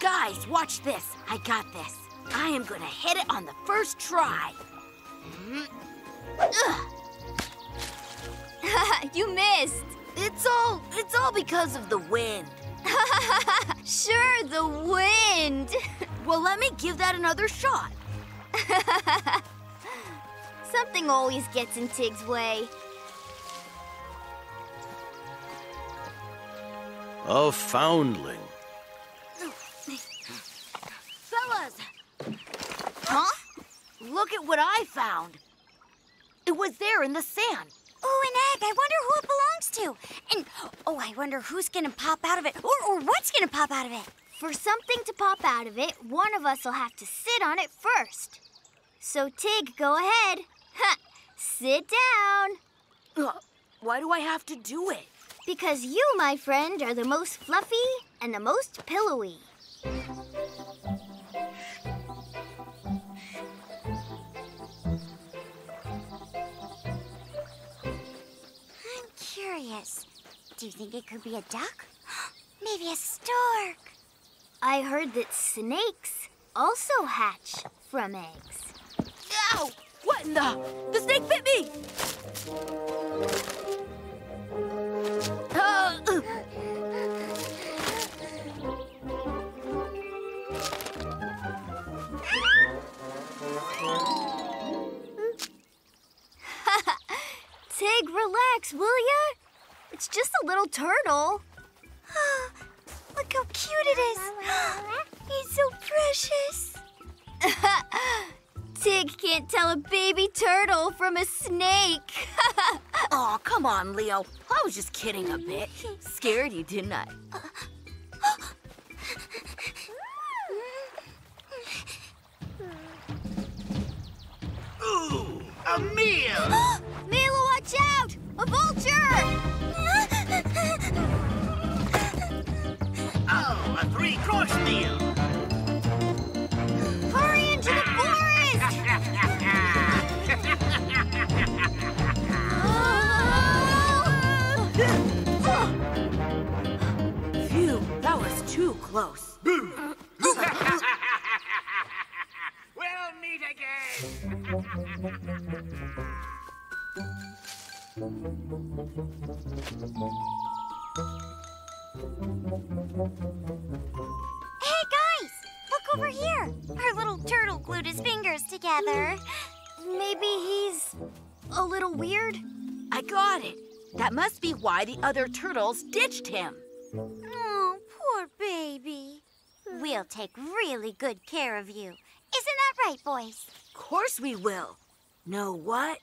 Guys, watch this. I got this. I am gonna hit it on the first try. You missed. It's all because of the wind. Sure, the wind. Well, let me give that another shot. Something always gets in Tig's way. A foundling. Fellas! Huh? Look at what I found. It was there in the sand. Oh, an egg. I wonder who it belongs to. And, oh, I wonder who's going to pop out of it, or what's going to pop out of it. For something to pop out of it, one of us will have to sit on it first. So, Tig, go ahead. Ha! Sit down. Why do I have to do it? Because you, my friend, are the most fluffy and the most pillowy. I'm curious. Do you think it could be a duck? Maybe a stork. I heard that snakes also hatch from eggs. Ow! What in the? The snake bit me! Tig, relax, will ya? It's just a little turtle. Oh, look how cute it is. He's so precious. Tig can't tell a baby turtle from a snake. Oh, come on, Leo. I was just kidding a bit. Scared you, didn't I? Ooh, a meal! Mila, watch out! A vulture! Oh, a three-course meal! Hurry into the forest! Phew, that was too close. Boo! We'll meet again! Over here. Our little turtle glued his fingers together. Maybe he's a little weird? I got it. That must be why the other turtles ditched him. Oh, poor baby. We'll take really good care of you. Isn't that right, boys? Of course we will. Know what?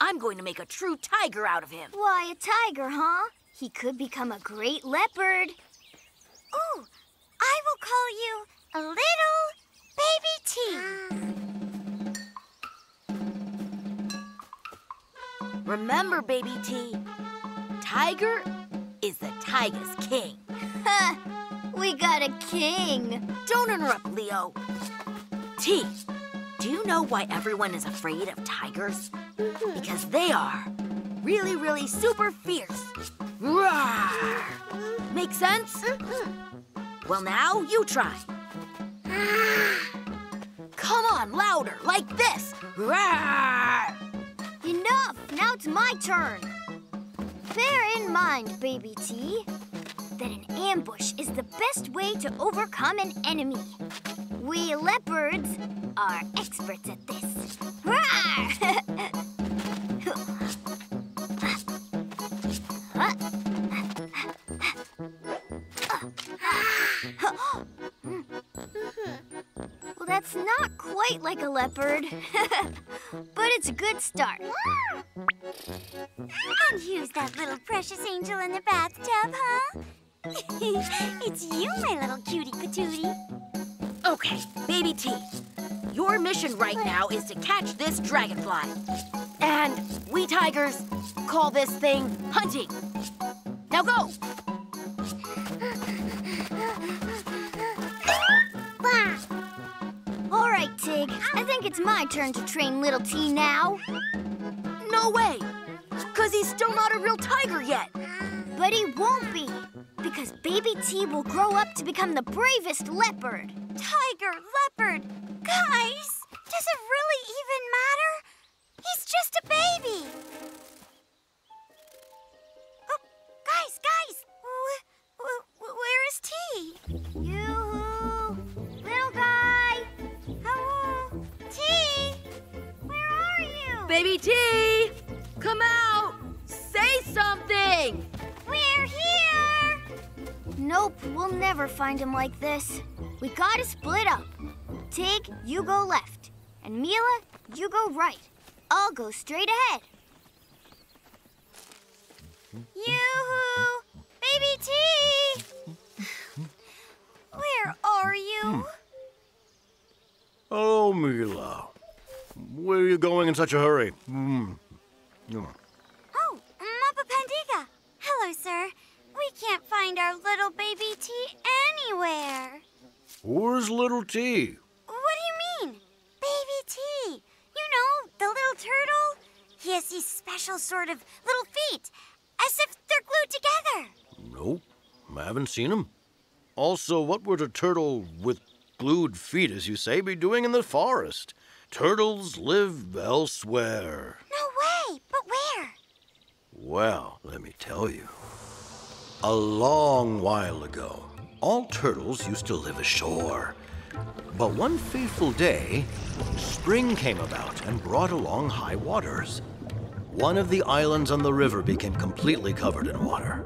I'm going to make a true tiger out of him. Why, a tiger, huh? He could become a great leopard. Ooh, I will call you... a little baby T. Remember, baby T, Tiger is the tiger's king. We got a king. Don't interrupt, Leo. T, do you know why everyone is afraid of tigers? Because they are really, really super fierce. Roar! Make sense? Well, now you try. Come on, louder, like this. Rawr! Enough! Now it's my turn. Bear in mind, baby T, that an ambush is the best way to overcome an enemy. We leopards are experts at this. Rawr! Well, that's not quite like a leopard, but it's a good start. And who's that little precious angel in the bathtub, huh? It's you, my little cutie patootie. Okay, baby T, your mission right now is to catch this dragonfly. And we tigers call this thing hunting. Now go! All right, Tig. I think it's my turn to train little T now. No way! Because he's still not a real tiger yet. But he won't be. because baby T will grow up to become the bravest leopard. Tiger, leopard, guys, does it really even matter? He's just a baby. Oh, guys, where is T? Yoo-hoo, little guy. Hello, T, where are you? Baby T, come out, say something. We're here! Nope, we'll never find him like this. We gotta split up. Tig, you go left. And Mila, you go right. I'll go straight ahead. Yoo-hoo! Baby T! Where are you? Oh, Mila. Where are you going in such a hurry? Oh, Mapa Pandiga. Hello, sir. We can't find our little baby T anywhere. Where's little T? What do you mean? Baby T. You know, the little turtle. He has these special sort of little feet, as if they're glued together. Nope, I haven't seen him. Also, what would a turtle with glued feet, as you say, be doing in the forest? Turtles live elsewhere. No way, but where? Well, let me tell you. A long while ago, all turtles used to live ashore. But one fateful day, spring came about and brought along high waters. One of the islands on the river became completely covered in water.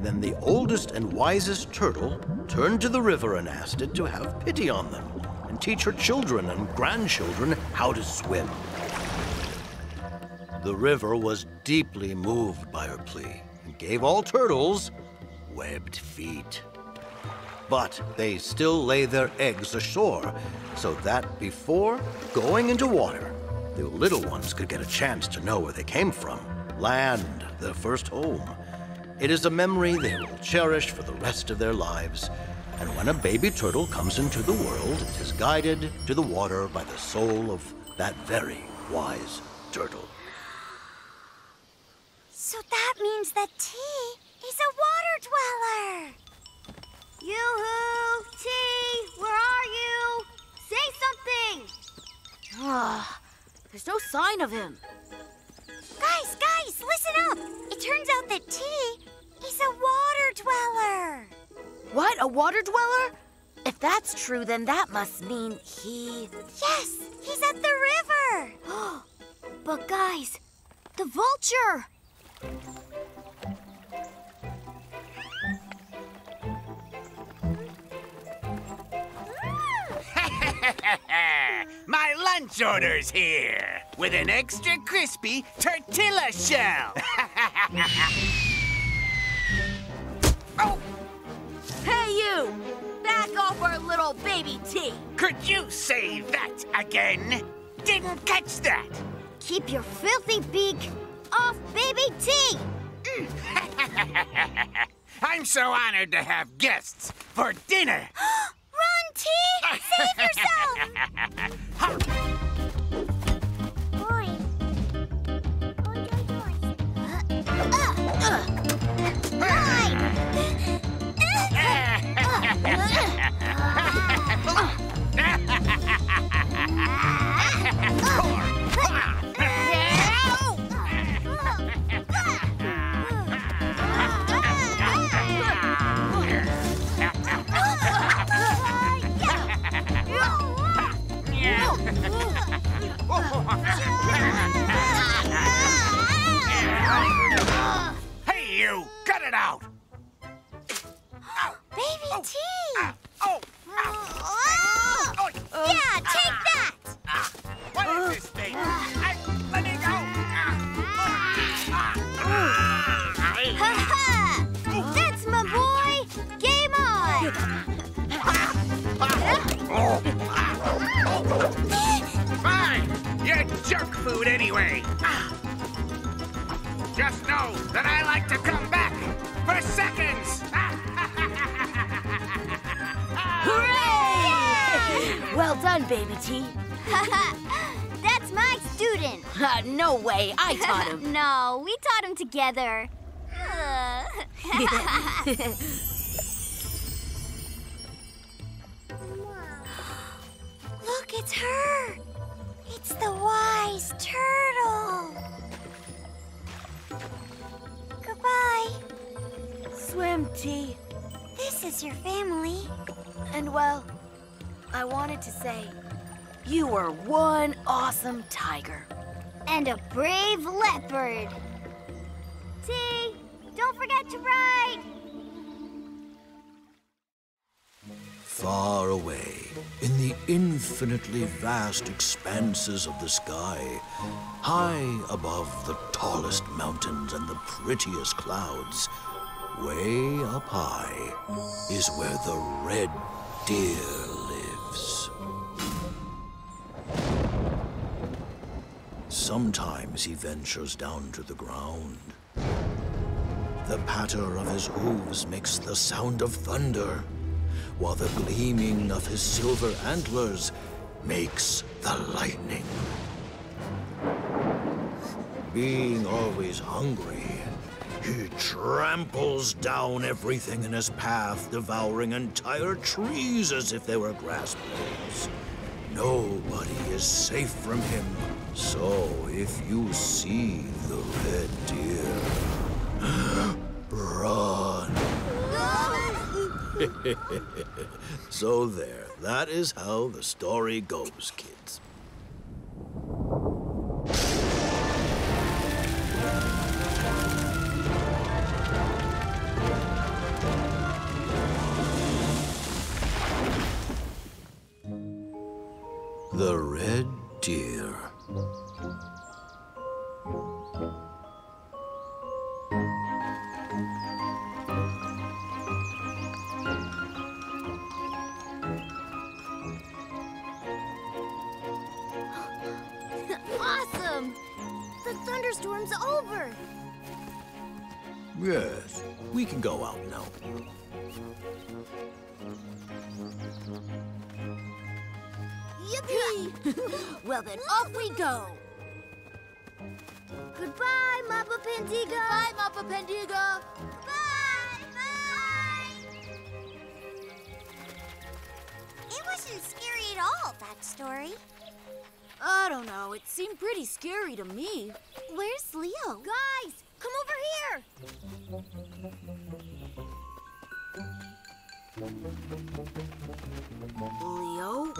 Then the oldest and wisest turtle turned to the river and asked it to have pity on them and teach her children and grandchildren how to swim. The river was deeply moved by her plea and gave all turtles webbed feet. But they still lay their eggs ashore, so that before going into water, the little ones could get a chance to know where they came from, land, their first home. It is a memory they will cherish for the rest of their lives. And when a baby turtle comes into the world, it is guided to the water by the soul of that very wise turtle. So that means that T is a water dweller. Yoo-hoo! T, where are you? Say something! There's no sign of him. Guys, listen up! It turns out that T is a water dweller. What, a water dweller? If that's true, then that must mean he... Yes, he's at the river! But guys, the vulture! My lunch order's here, with an extra crispy tortilla shell. Oh! Hey, you! Back off our little baby T. Could you say that again? Didn't catch that. Keep your filthy beak off baby T. I'm so honored to have guests for dinner. T, save yourself! Hey, you! Cut it out! Baby T! Yeah, take that! What is this thing? Let me go! That's my boy! Game on! Fine! You're jerk food anyway. Just know that I like to come back for seconds. Hooray! Yay! Well done, baby T. That's my student. No way, I taught him. No, we taught him together. It's her! It's the wise turtle! Goodbye. Swim, T. This is your family. And well, I wanted to say, you are one awesome tiger. And a brave leopard. T, don't forget to ride! Far away, in the infinitely vast expanses of the sky, high above the tallest mountains and the prettiest clouds, way up high is where the red deer lives. Sometimes he ventures down to the ground. The patter of his hooves makes the sound of thunder, while the gleaming of his silver antlers makes the lightning. Being always hungry, he tramples down everything in his path, devouring entire trees as if they were grass blades. Nobody is safe from him. So if you see the red deer, run. So there, that is how the story goes, kids. The red deer. Thunderstorm's over. Yes, we can go out now. Yippee! Well then, off we go. Goodbye, Mapa Pandiga. Bye, Mapa Pandiga. Bye. Bye. It wasn't scary at all, that story. I don't know. It seemed pretty scary to me. Where's Leo? Guys, come over here! Leo,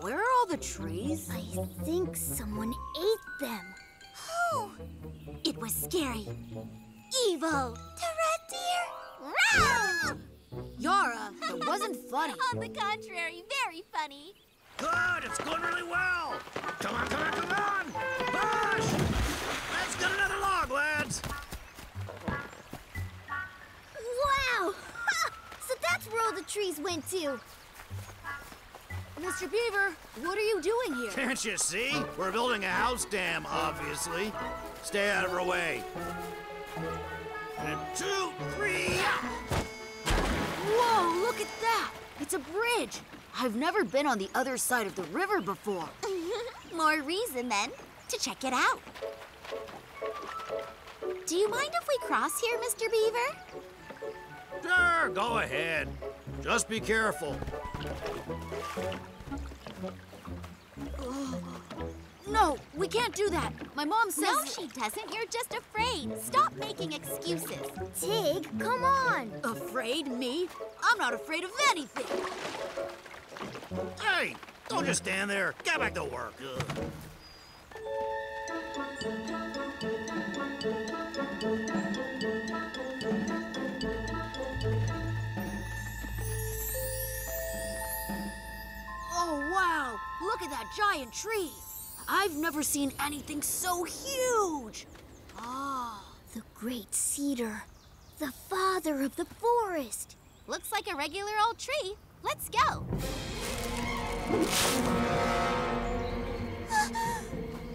where are all the trees? I think someone ate them. Who? It was scary. Evil. The red deer. Yara, that wasn't funny. On the contrary, very funny. Good, it's going really well. Come on, come on, come on! Push! Let's get another log, lads. Wow! Ha! So that's where all the trees went to. Mr. Beaver, what are you doing here? Can't you see? We're building a house dam, obviously. Stay out of our way. And 2, 3. Whoa, look at that! It's a bridge. I've never been on the other side of the river before. More reason, then, to check it out. Do you mind if we cross here, Mr. Beaver? Sure, go ahead. Just be careful. No, we can't do that. My mom says... No, she doesn't. You're just afraid. Stop making excuses. Tig, come on. Afraid? Me? I'm not afraid of anything. Hey, don't just stand there. Get back to work. Oh, wow. Look at that giant tree. I've never seen anything so huge. Ah, the great cedar, the father of the forest. Looks like a regular old tree. Let's go.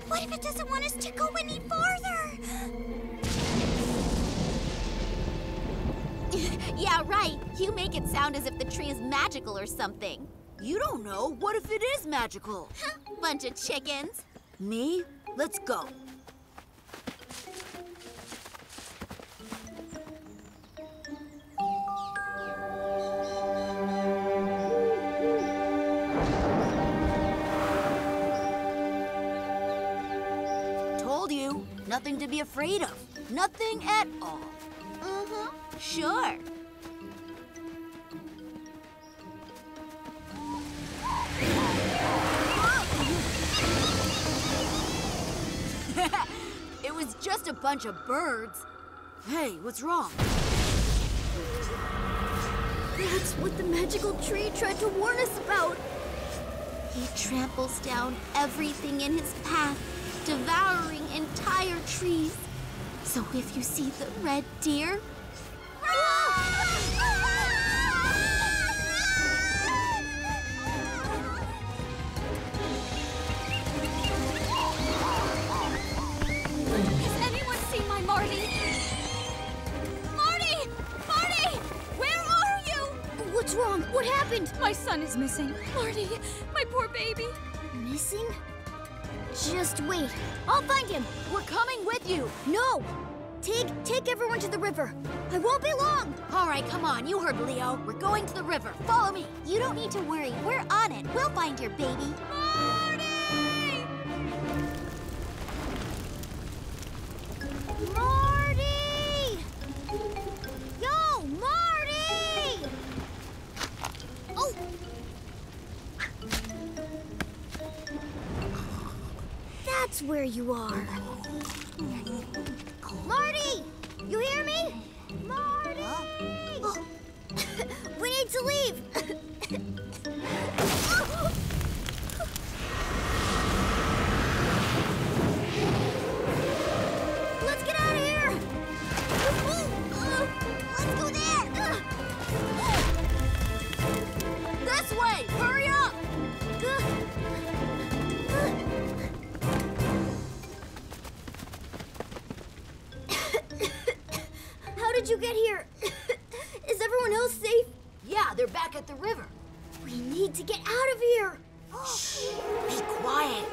What if it doesn't want us to go any farther? Yeah, right. You make it sound as if the tree is magical or something. You don't know. What if it is magical? Bunch of chickens. Me? Let's go. nothing to be afraid of. Nothing at all. Uh-huh. Sure. It was just a bunch of birds. Hey, what's wrong? That's what the magical tree tried to warn us about. He tramples down everything in his path, devouring entire trees. So if you see the red deer... Has anyone seen my Marty? Marty! Marty! Where are you? What's wrong? What happened? My son is missing. Marty, my poor baby. Missing? Just wait. I'll find him. We're coming with you. No! Tig, take everyone to the river. I won't be long. All right, come on. You heard Leo. We're going to the river. Follow me. You don't need to worry. We're on it. We'll find your baby. Marty! Marty! Yo, Marty! Oh! That's where you are. Marty! You hear me? Marty! Oh. We need to leave! Let's get out of here! Let's go there! This way! Hurry up! You get here? Is everyone else safe? Yeah, they're back at the river. We need to get out of here. Shh, be quiet.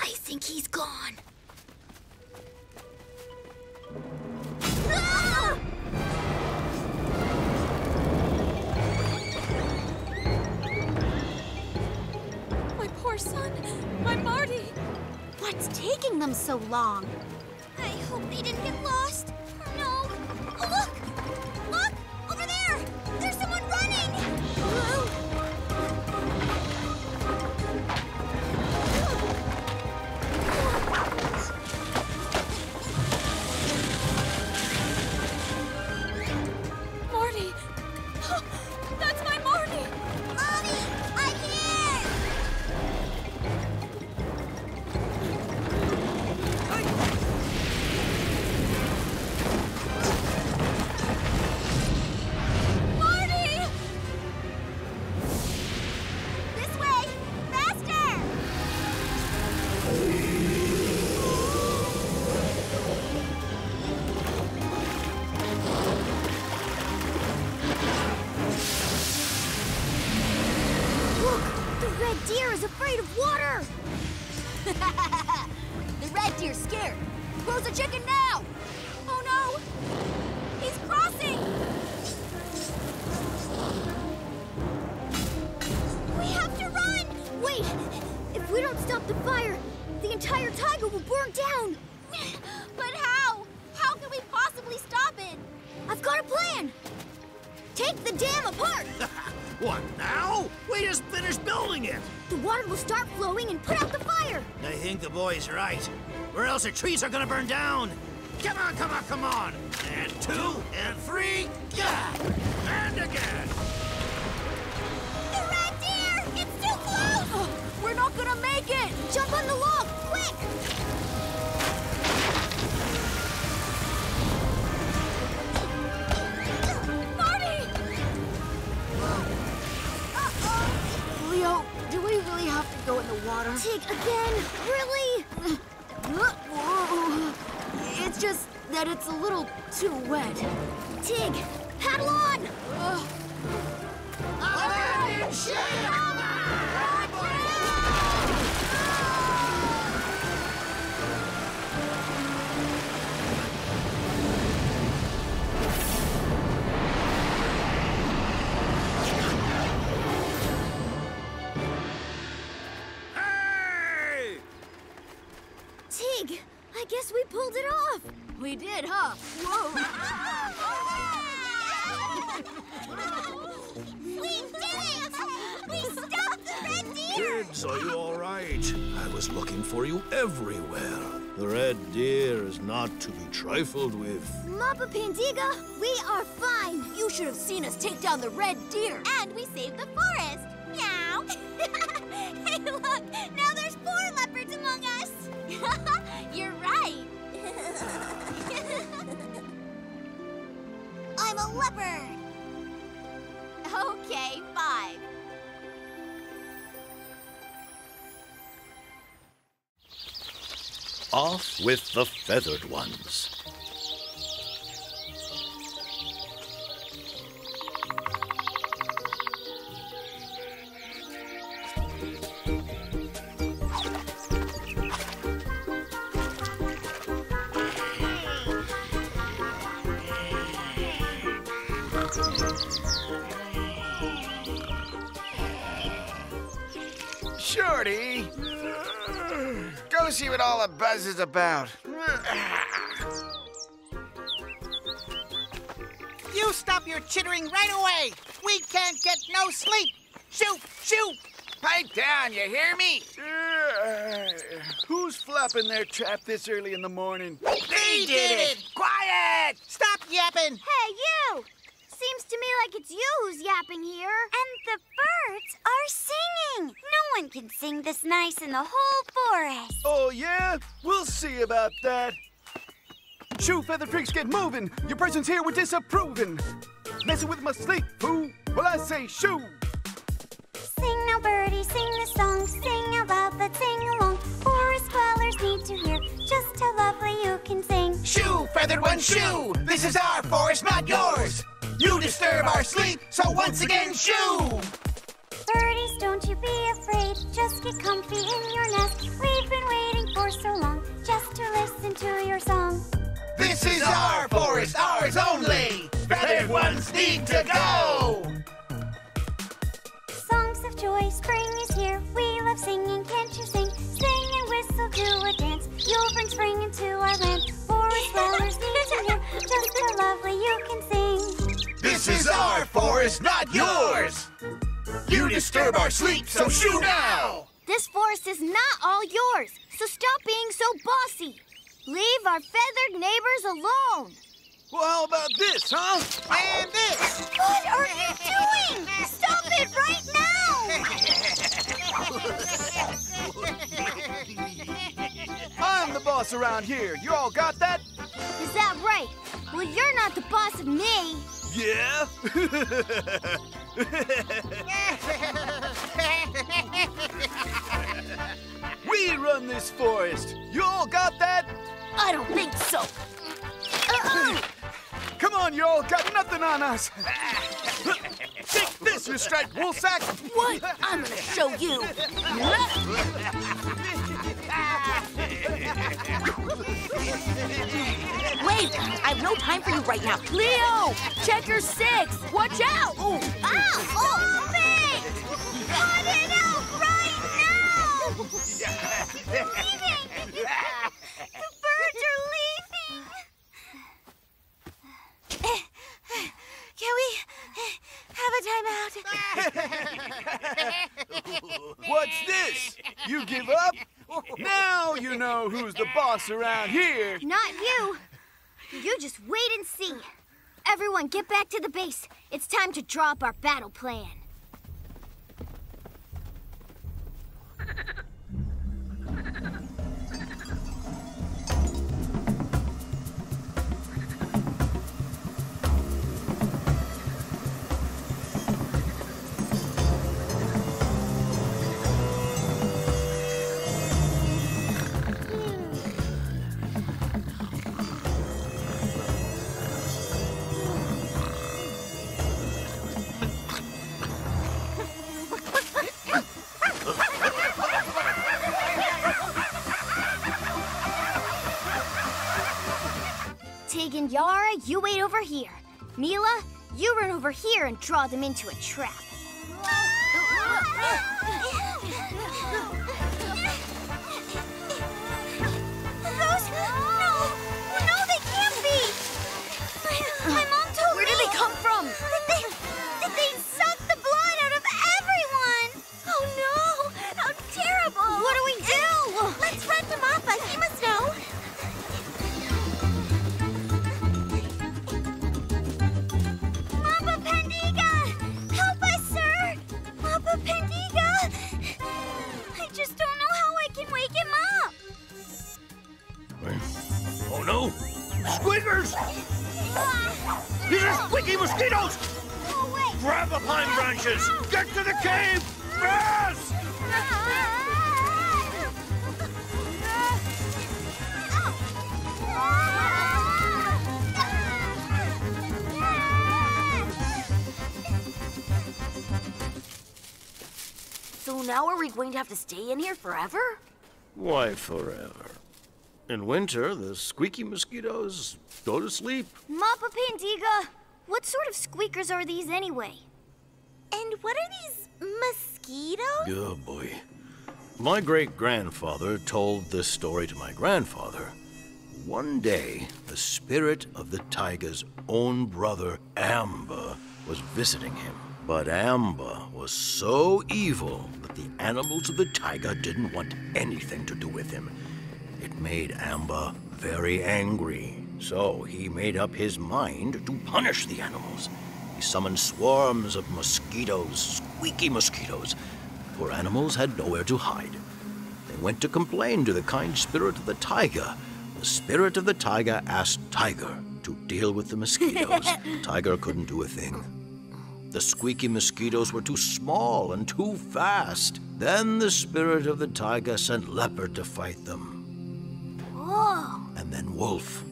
I think he's gone. What's taking them so long? I hope they didn't get lost. No. Oh, look! Look! Over there! There's someone running! Whoa. Marty! Oh, that's my Marty! Mommy! I'm here! Right. Or else the trees are gonna burn down. Come on, come on, come on. And two, and three, yeah. And again. The red deer! It's too close! We're not gonna make it! Jump on the log, quick! Marty! Uh-oh. Leo, do we really have to go in the water? Tig, again? Really? It's just that it's a little too wet. Tig, paddle on! I guess we pulled it off. We did, huh? Whoa. We did it! We stopped the red deer! Kids, are you all right? I was looking for you everywhere. The red deer is not to be trifled with. Mapa Pandiga, we are fine. You should have seen us take down the red deer. And we saved the forest. Meow. Hey, look, now there's 4 leopards among us. You're right. I'm a leopard. Okay, 5. Off with the feathered ones. Shorty! Go see what all the buzz is about. You stop your chittering right away! We can't get no sleep! Shoo! Shoo! Pipe down, you hear me? Who's flapping their trap this early in the morning? They did it! Quiet! Stop yapping! Hey, you! Seems to me like it's you who's yapping here. And the birds are singing. No one can sing this nice in the whole forest. Oh, yeah? We'll see about that. Shoo, feathered freaks, get moving. Your presence here, we're disapproving. Messing with my sleep, fool. Well, I say shoo. Sing now, birdie, sing the song. Sing about that sing-along. Forest dwellers need to hear just how lovely you can sing. Shoo, feathered one, shoo. This is our forest, not yours. You disturb our sleep, so once again, shoo! Birdies, don't you be afraid. Just get comfy in your nest. We've been waiting for so long just to listen to your song. This is our forest, ours only. Feathered ones need to go! Songs of joy, spring is here. We love singing, can't you sing? Sing and whistle, do a dance. You'll bring spring into our land. Forest dwellers need to hear just how lovely you can sing. This is our forest, not yours! You disturb our sleep, so shoo now! This forest is not all yours, so stop being so bossy. Leave our feathered neighbors alone. Well, how about this, huh? And this! What are you doing? Stop it right now! I'm the boss around here. You all got that? Is that right? Well, you're not the boss of me. Yeah? We run this forest. You all got that? I don't think so. Come on, you all got nothing on us. Take this, you striped woolsack. What? I'm gonna show you. Wait! I have no time for you right now. Leo! Checker 6! Watch out! Ooh. Ow! Stop it! Cut it out right now! Leaving! The birds are leaving! Can we have a timeout? What's this? You give up? Now you know who's the boss around here. Not you. You just wait and see. Everyone, get back to the base. It's time to draw up our battle plan. Tig and Yara, you wait over here. Mila, you run over here and draw them into a trap. Those fingers! These are squeaky mosquitoes! No, wait. Grab the pine branches! Get to the cave! Fast! So now are we going to have to stay in here forever? Why forever? In winter, the squeaky mosquitoes go to sleep. Mapa Pandiga, what sort of squeakers are these anyway? And what are these mosquitoes? Oh boy. My great-grandfather told this story to my grandfather. One day, the spirit of the tiger's own brother, Amba, was visiting him. But Amba was so evil that the animals of the tiger didn't want anything to do with him. It made Amba very angry, so he made up his mind to punish the animals. He summoned swarms of mosquitoes, squeaky mosquitoes, for animals had nowhere to hide. They went to complain to the kind spirit of the tiger. The spirit of the tiger asked Tiger to deal with the mosquitoes. Tiger couldn't do a thing. The squeaky mosquitoes were too small and too fast. Then the spirit of the tiger sent Leopard to fight them. Whoa. And then Wolf.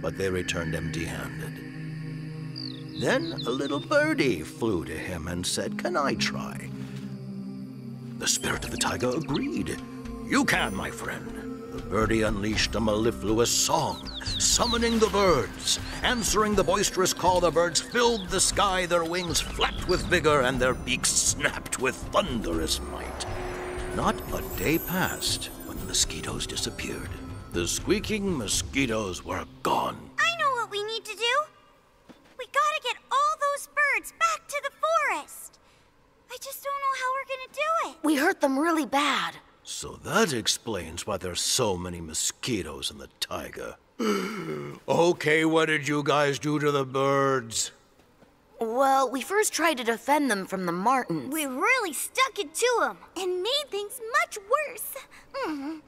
But they returned empty-handed. Then a little birdie flew to him and said, "Can I try?" The spirit of the tiger agreed. "You can, my friend." The birdie unleashed a mellifluous song, summoning the birds. Answering the boisterous call, the birds filled the sky, their wings flapped with vigor and their beaks snapped with thunderous might. Not a day passed when the mosquitoes disappeared. The squeaking mosquitoes were gone. I know what we need to do. We gotta get all those birds back to the forest. I just don't know how we're gonna do it. We hurt them really bad. So that explains why there's so many mosquitoes in the tiger. Okay, what did you guys do to the birds? Well, we first tried to defend them from the martins. We really stuck it to them and made things much worse. Mm-hmm.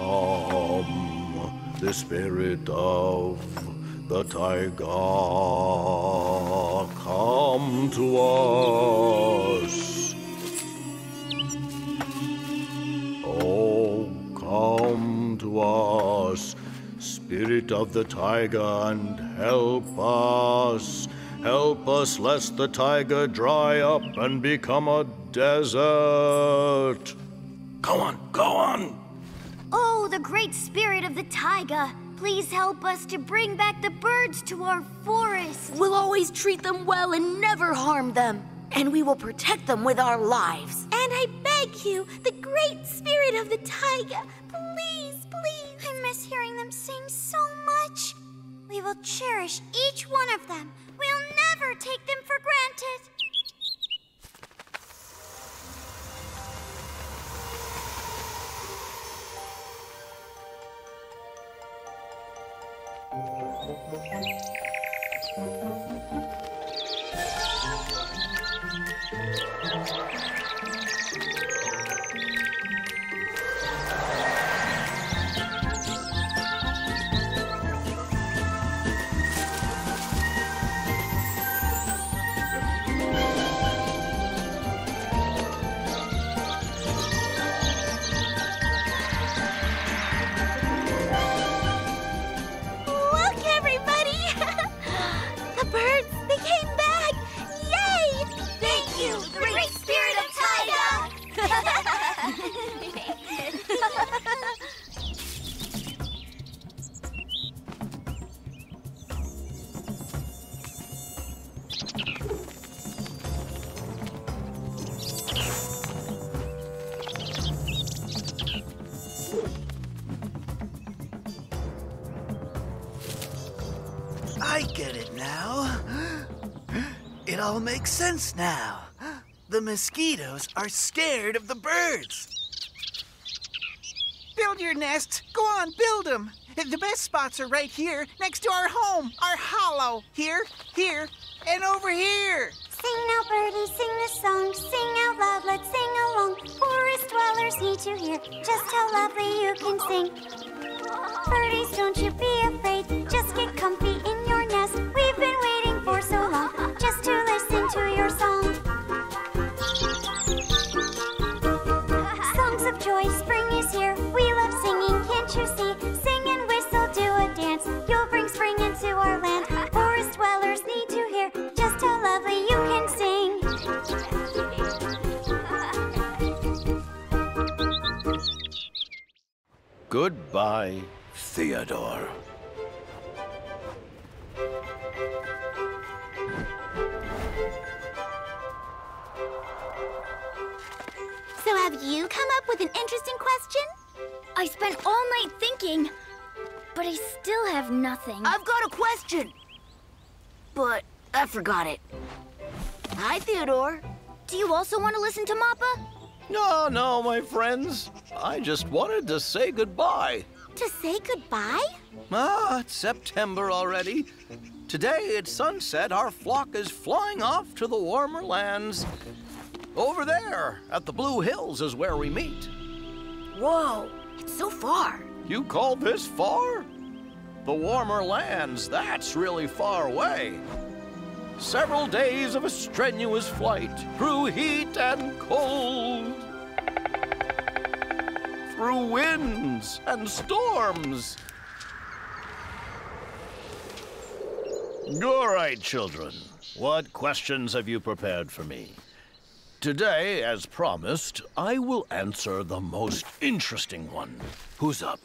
Oh, come, the spirit of the tiger, come to us. Oh, come to us, spirit of the tiger, and help us. Help us, lest the tiger dry up and become a desert. Go on, go on. Oh, the great spirit of the tiger, please help us to bring back the birds to our forest. We'll always treat them well and never harm them. And we will protect them with our lives. And I beg you, the great spirit of the tiger, please, please. I miss hearing them sing so much. We will cherish each one of them. We'll never take them for granted. Makes sense now. The mosquitoes are scared of the birds. They'll build your nests. Go on, build them. The best spots are right here, next to our home, our hollow. Here, here, and over here. Sing now, birdie, sing the song. Sing out loud, let's sing along. Forest dwellers need to hear just how lovely you can sing. Birdies, don't you be afraid. Just get comfy in your nest. We've been waiting for so long just to listen to your song. Songs of joy, spring is here. We love singing, can't you see? Sing and whistle, do a dance. You'll bring spring into our land. Forest dwellers need to hear just how lovely you can sing. Goodbye, Theodore. So have you come up with an interesting question? I spent all night thinking, but I still have nothing. I've got a question, but I forgot it. Hi, Theodore. Do you also want to listen to Mapa? No, no, my friends. I just wanted to say goodbye. To say goodbye? Ah, it's September already. Today at sunset, our flock is flying off to the warmer lands. Over there, at the Blue Hills, is where we meet. Whoa, it's so far. You call this far? The warmer lands, that's really far away. Several days of a strenuous flight through heat and cold, through winds and storms. All right, children. What questions have you prepared for me? Today, as promised, I will answer the most interesting one. Who's up?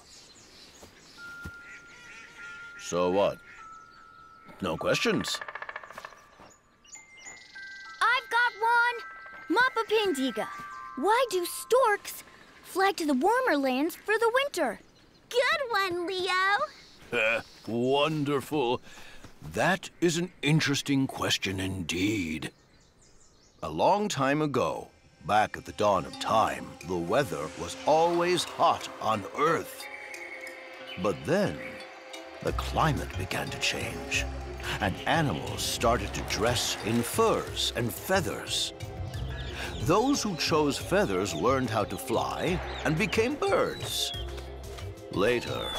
So what? No questions. I've got one. Mapa Pandiga, why do storks fly to the warmer lands for the winter? Good one, Leo. Wonderful. That is an interesting question indeed. A long time ago, back at the dawn of time, the weather was always hot on Earth. But then, the climate began to change, and animals started to dress in furs and feathers. Those who chose feathers learned how to fly and became birds. Later,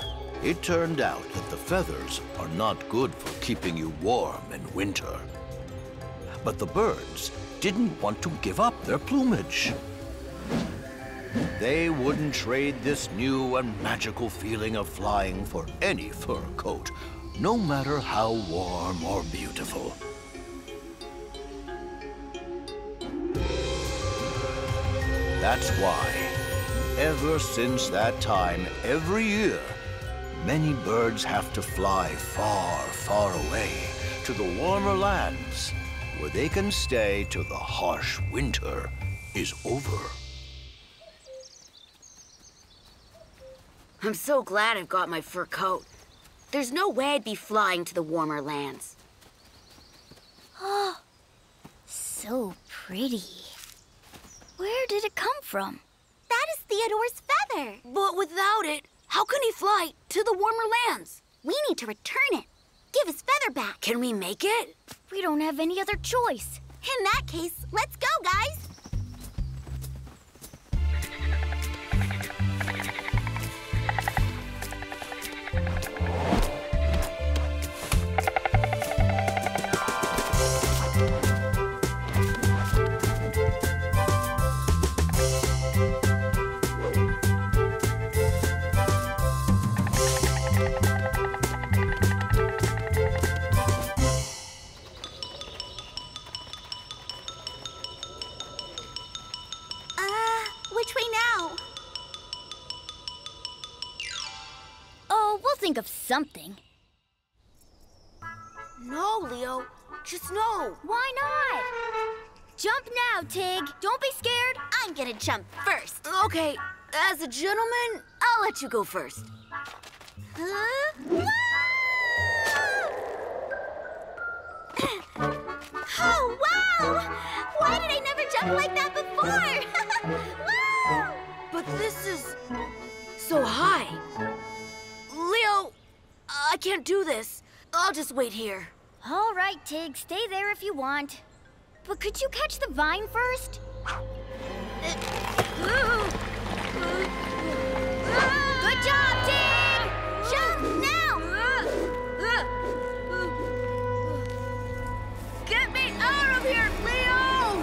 it turned out that the feathers are not good for keeping you warm in winter. But the birds didn't want to give up their plumage. They wouldn't trade this new and magical feeling of flying for any fur coat, no matter how warm or beautiful. That's why, ever since that time, every year, many birds have to fly far, far away to the warmer lands, where they can stay till the harsh winter is over. I'm so glad I've got my fur coat. There's no way I'd be flying to the warmer lands. Oh, so pretty. Where did it come from? That is Theodore's feather. But without it, how can he fly to the warmer lands? We need to return it. Give his feather back. Can we make it? We don't have any other choice. In that case, let's go, guys. Think of something. No, Leo. Just no. Why not? Jump now, Tig. Don't be scared. I'm gonna jump first. Okay. As a gentleman, I'll let you go first. Oh, wow! Why did I never jump like that before? Whoa! But this is so so high. Leo, I can't do this. I'll just wait here. All right, Tig, stay there if you want. But could you catch the vine first? Good job, Tig! Jump now! Get me out of here, Leo!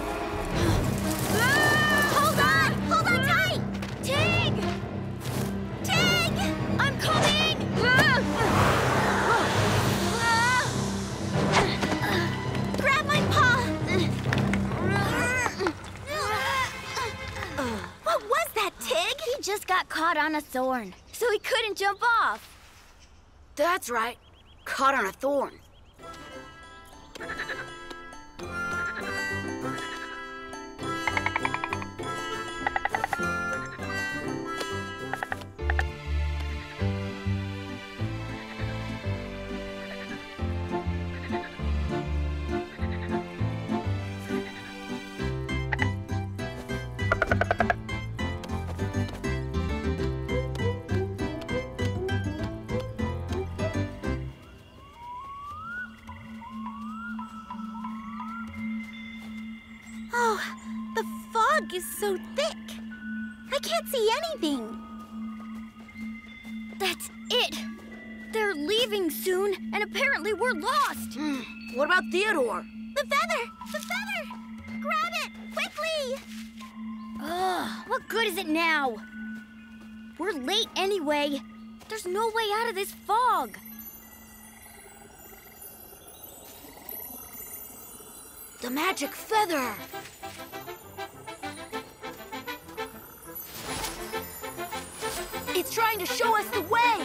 Hold on tight! Tig! Tig! I'm coming! Grab my paw! What was that, Tig? He just got caught on a thorn, so he couldn't jump off. That's right. Caught on a thorn. Is so thick. I can't see anything. That's it. They're leaving soon, and apparently we're lost. What about Theodore? The feather! The feather! Grab it! Quickly! Ugh, what good is it now? We're late anyway. There's no way out of this fog. The magic feather! It's trying to show us the way!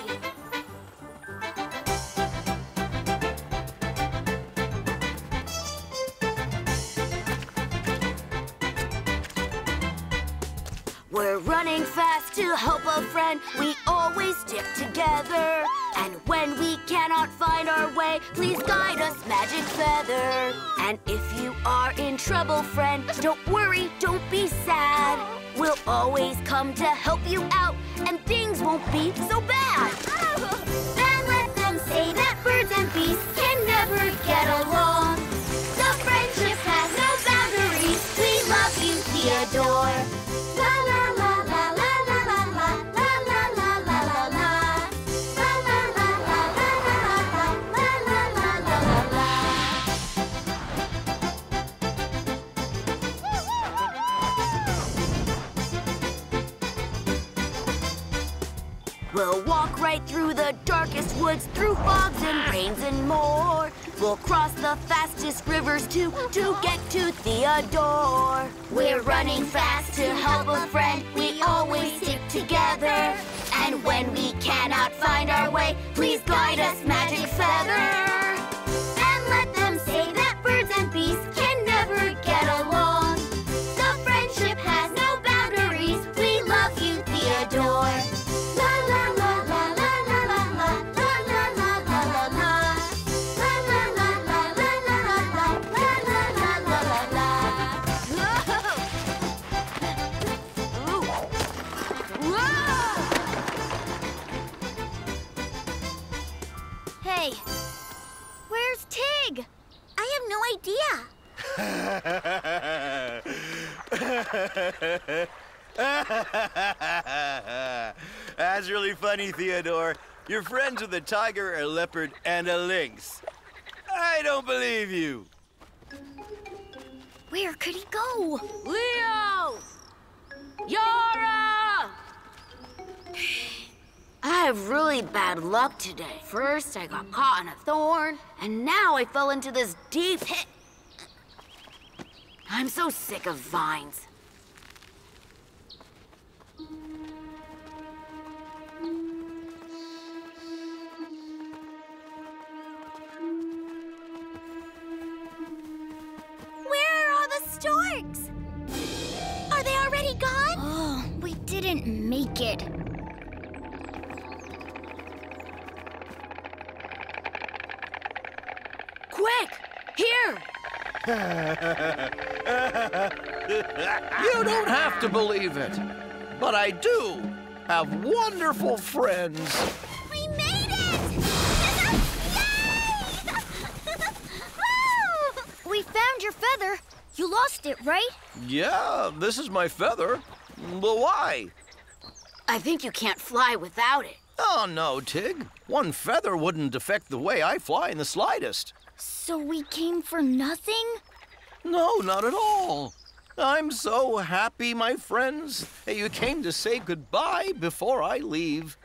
We're running fast to help a friend. We always stick together. And when we cannot find our way, please guide us, magic feather. And if you are in trouble, friend, don't worry, don't be sad. We'll always come to help you out, and things won't be so bad. Then let them say that birds and beasts can never get along. The friendship has no boundaries. We love you, Theodore. La la la la la la la la la la la la la la la la la la la la la. We'll walk right through the darkest woods, through fogs and rains and more. We'll cross the fastest rivers too, to get to Theodore. We're running fast to help a friend. We always stick together. And when we cannot find our way, please guide us, magic feather. And let them say that birds and beasts can never get along. The friendship has no boundaries. We love you, Theodore. That's really funny, Theodore. You're friends with a tiger, a leopard, and a lynx. I don't believe you. Where could he go? Leo! Yara! I have really bad luck today. First, I got caught in a thorn, and now I fell into this deep pit. I'm so sick of vines. Where are all the storks? Are they already gone? Oh, we didn't make it. Quick! Here! You don't have to believe it, but I do. Have wonderful friends. We made it! Yay! We found your feather. You lost it, right? Yeah, this is my feather. But why? I think you can't fly without it. Oh, no, Tig. One feather wouldn't affect the way I fly in the slightest. So we came for nothing? No, not at all. I'm so happy, my friends, that you came to say goodbye before I leave.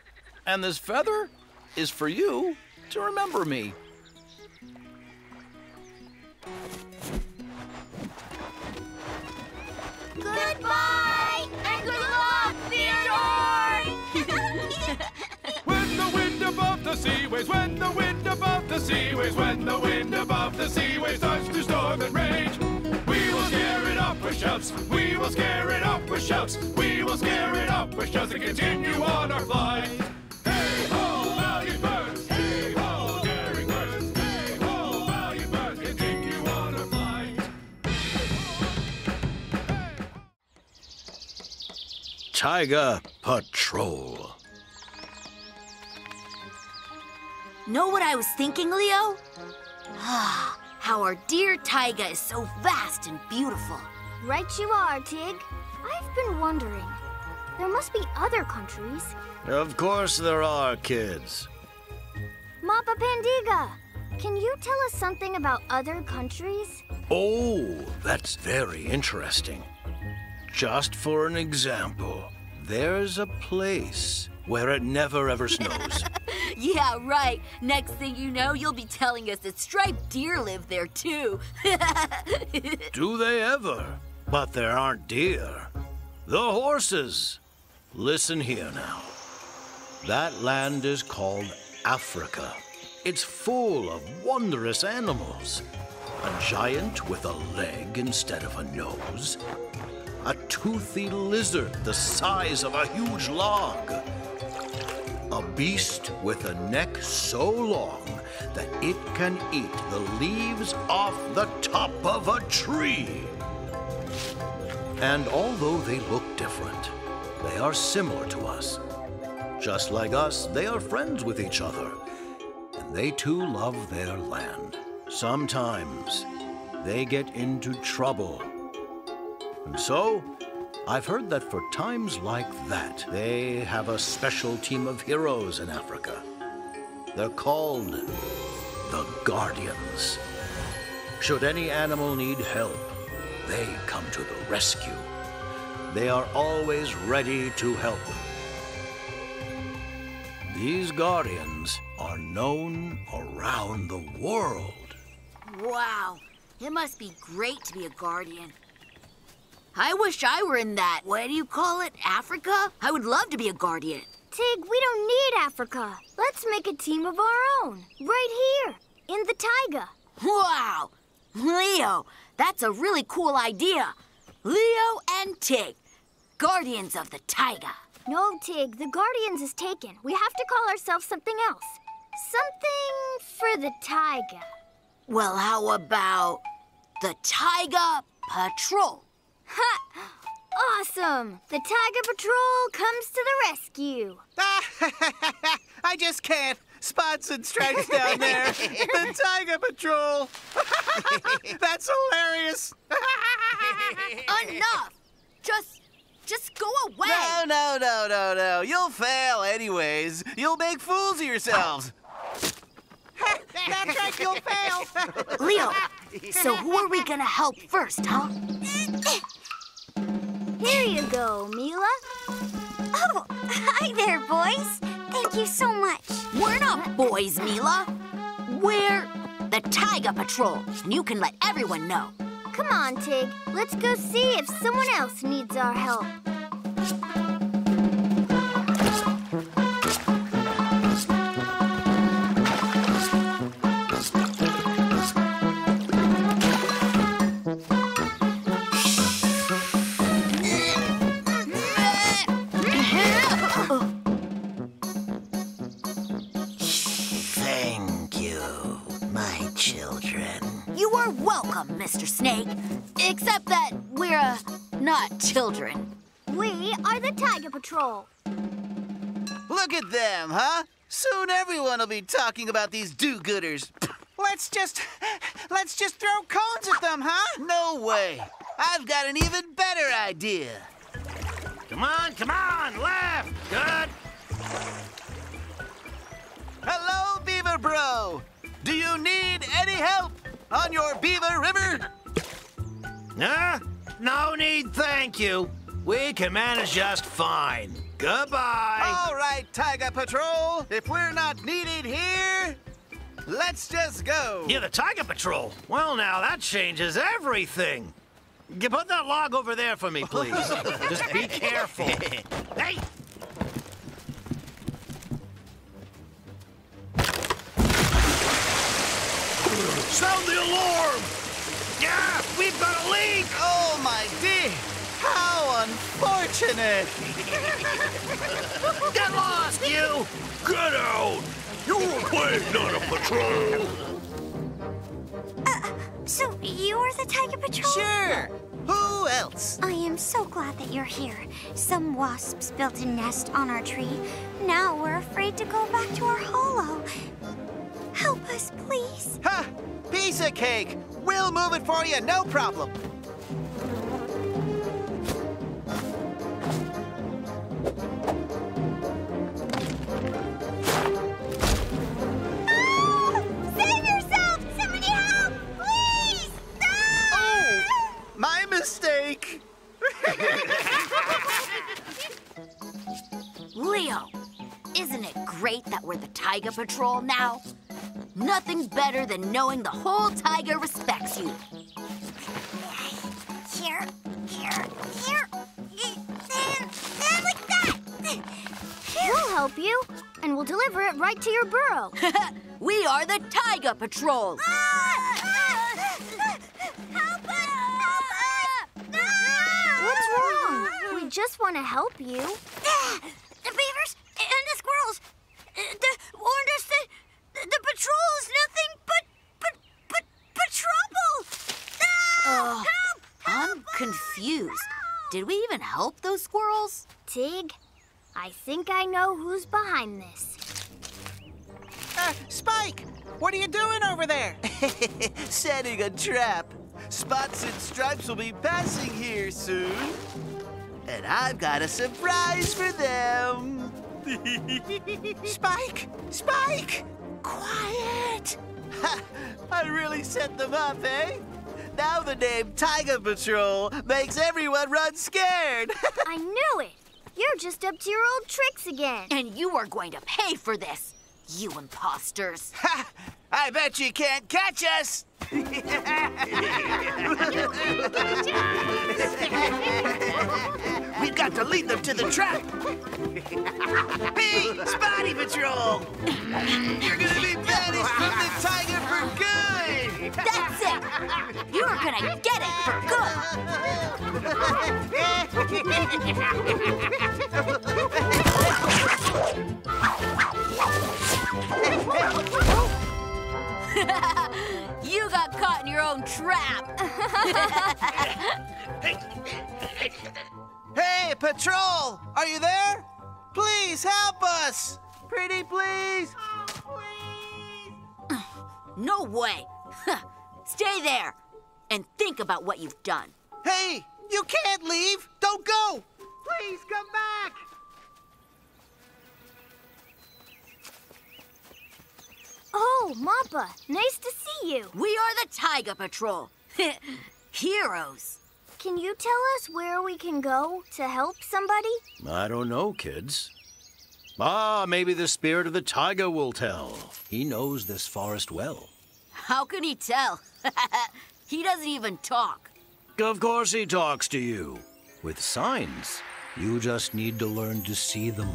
And this feather is for you to remember me. Goodbye, and good luck, Theodore! When the wind above the sea waves, when the wind above the sea waves, when the wind above the sea waves starts to storm and rage, we will scare it up with shouts, we will scare it up with shouts, we will scare it up with shouts and continue on our flight. Hey-ho, valiant birds! Hey-ho, daring birds! Hey-ho, valiant birds! Continue on our flight. Tiger Patrol. Know what I was thinking, Leo? Ah. How our dear taiga is so vast and beautiful. Right you are, Tig. I've been wondering. There must be other countries. Of course there are, kids. Mapa Pandiga, can you tell us something about other countries? Oh, that's very interesting. Just for an example, there's a place where it never ever snows. Yeah, right. Next thing you know, you'll be telling us that striped deer live there, too. Do they ever? But there aren't deer. The horses. Listen here now. That land is called Africa. It's full of wondrous animals. A giant with a leg instead of a nose. A toothy lizard the size of a huge log. A beast with a neck so long that it can eat the leaves off the top of a tree. And although they look different, they are similar to us. Just like us, they are friends with each other. And they too love their land. Sometimes they get into trouble. And so, I've heard that for times like that, they have a special team of heroes in Africa. They're called the Guardians. Should any animal need help, they come to the rescue. They are always ready to help. These Guardians are known around the world. Wow, it must be great to be a Guardian. I wish I were in that, what do you call it, Africa? I would love to be a guardian. Tig, we don't need Africa. Let's make a team of our own, right here, in the taiga. Wow! Leo, that's a really cool idea. Leo and Tig, guardians of the taiga. No, Tig, the guardians is taken. We have to call ourselves something else. Something for the taiga. Well, how about the Taiga Patrol? Ha! Awesome! The Tiger Patrol comes to the rescue. I just can't. Spots and stripes down there. The Tiger Patrol. That's hilarious. Enough! Just go away. No. You'll fail anyways. You'll make fools of yourselves. That's right, you'll fail. Leo, so who are we gonna help first, huh? Here you go, Mila. Oh, hi there, boys. Thank you so much. We're not boys, Mila. We're the Tiger Patrol, and you can let everyone know. Come on, Tig. Let's go see if someone else needs our help. Mr. Snake, except that we're not children. We are the Tiger Patrol. Look at them, huh? Soon everyone will be talking about these do-gooders. Let's just throw cones at them, huh? No way. I've got an even better idea. Come on, left. Good. Hello, Beaver Bro. Do you need any help on your Beaver River? No need, thank you. We can manage just fine. Goodbye. All right, Tiger Patrol. If we're not needed here, let's just go. You're the Tiger Patrol? Well, now, that changes everything. You put that log over there for me, please. Just be careful. Hey! Sound the alarm! Yeah, we've got a leak! Oh, my dear! How unfortunate! Get lost, you! Get out! You're a plane, not a patrol! So you're the Tiger Patrol? Sure! Who else? I am so glad that you're here. Some wasps built a nest on our tree. Now we're afraid to go back to our hollow. Help us, please. Ha! Piece of cake! We'll move it for you, no problem. Leo, isn't it great that we're the Tiger Patrol now? Nothing's better than knowing the whole tiger respects you. Here. And like that. We'll help you, and we'll deliver it right to your burrow. We are the Tiger Patrol. I just want to help you. The beavers and the squirrels, the orangers, the patrol is nothing but trouble. Help, I'm confused. Help. Did we even help those squirrels? Tig, I think I know who's behind this. Spike, what are you doing over there? Setting a trap. Spots and Stripes will be passing here soon. And I've got a surprise for them. Spike! Quiet! Ha! I really set them up, eh? Now the name Tiger Patrol makes everyone run scared. I knew it. You're just up to your old tricks again. And you are going to pay for this, you imposters. Ha! I bet you can't catch us. We've got to lead them to the trap. Hey, Spotty Patrol! You're going to be banished from the tiger for good! That's it! You're going to get it for good! You got caught in your own trap. Hey, Patrol! Are you there? Please help us! Pretty please! Oh, please! No way! Stay there and think about what you've done. Hey! You can't leave! Don't go! Please come back! Oh, Mapa, nice to see you. We are the Tiger Patrol. Heroes. Can you tell us where we can go to help somebody? I don't know, kids. Maybe the spirit of the tiger will tell. He knows this forest well. How could he tell? He doesn't even talk. Of course he talks to you. With signs. You just need to learn to see them.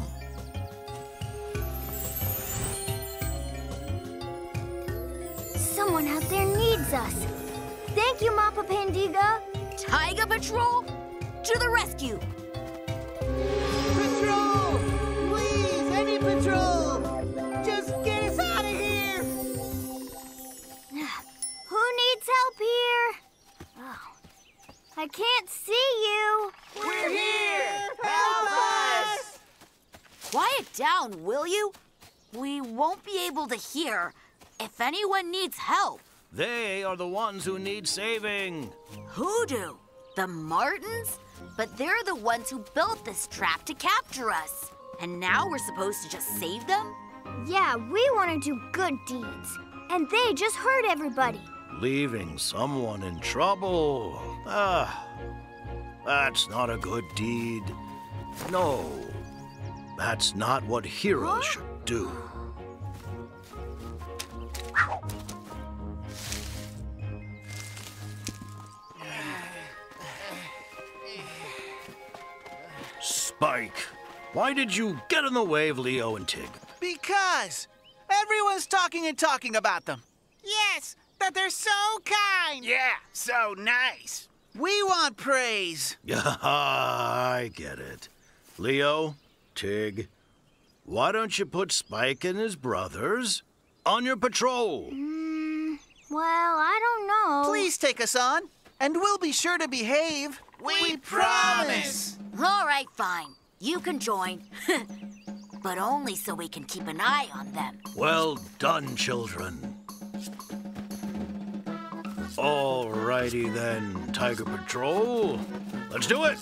Someone out there needs us. Thank you, Mapa Pandiga. Tiger Patrol, to the rescue. Patrol! Please, any patrol! Just get us out of here! Who needs help here? Oh, I can't see you. We're here! Help us! Quiet, down, will you? We won't be able to hear if anyone needs help. They are the ones who need saving. Who do? The Martins? But they're the ones who built this trap to capture us. And now we're supposed to just save them? Yeah, we want to do good deeds. And they just hurt everybody. Leaving someone in trouble. That's not a good deed. No, that's not what heroes should do. Spike, why did you get in the way of Leo and Tig? Because everyone's talking and talking about them. Yes, that they're so kind. Yeah, so nice. We want praise. I get it. Leo, Tig, why don't you put Spike and his brothers on your patrol? Well, I don't know. Please take us on, and we'll be sure to behave. We promise. All right, fine. You can join. But only so we can keep an eye on them. Well done, children. All righty then, Tiger Patrol. Let's do it!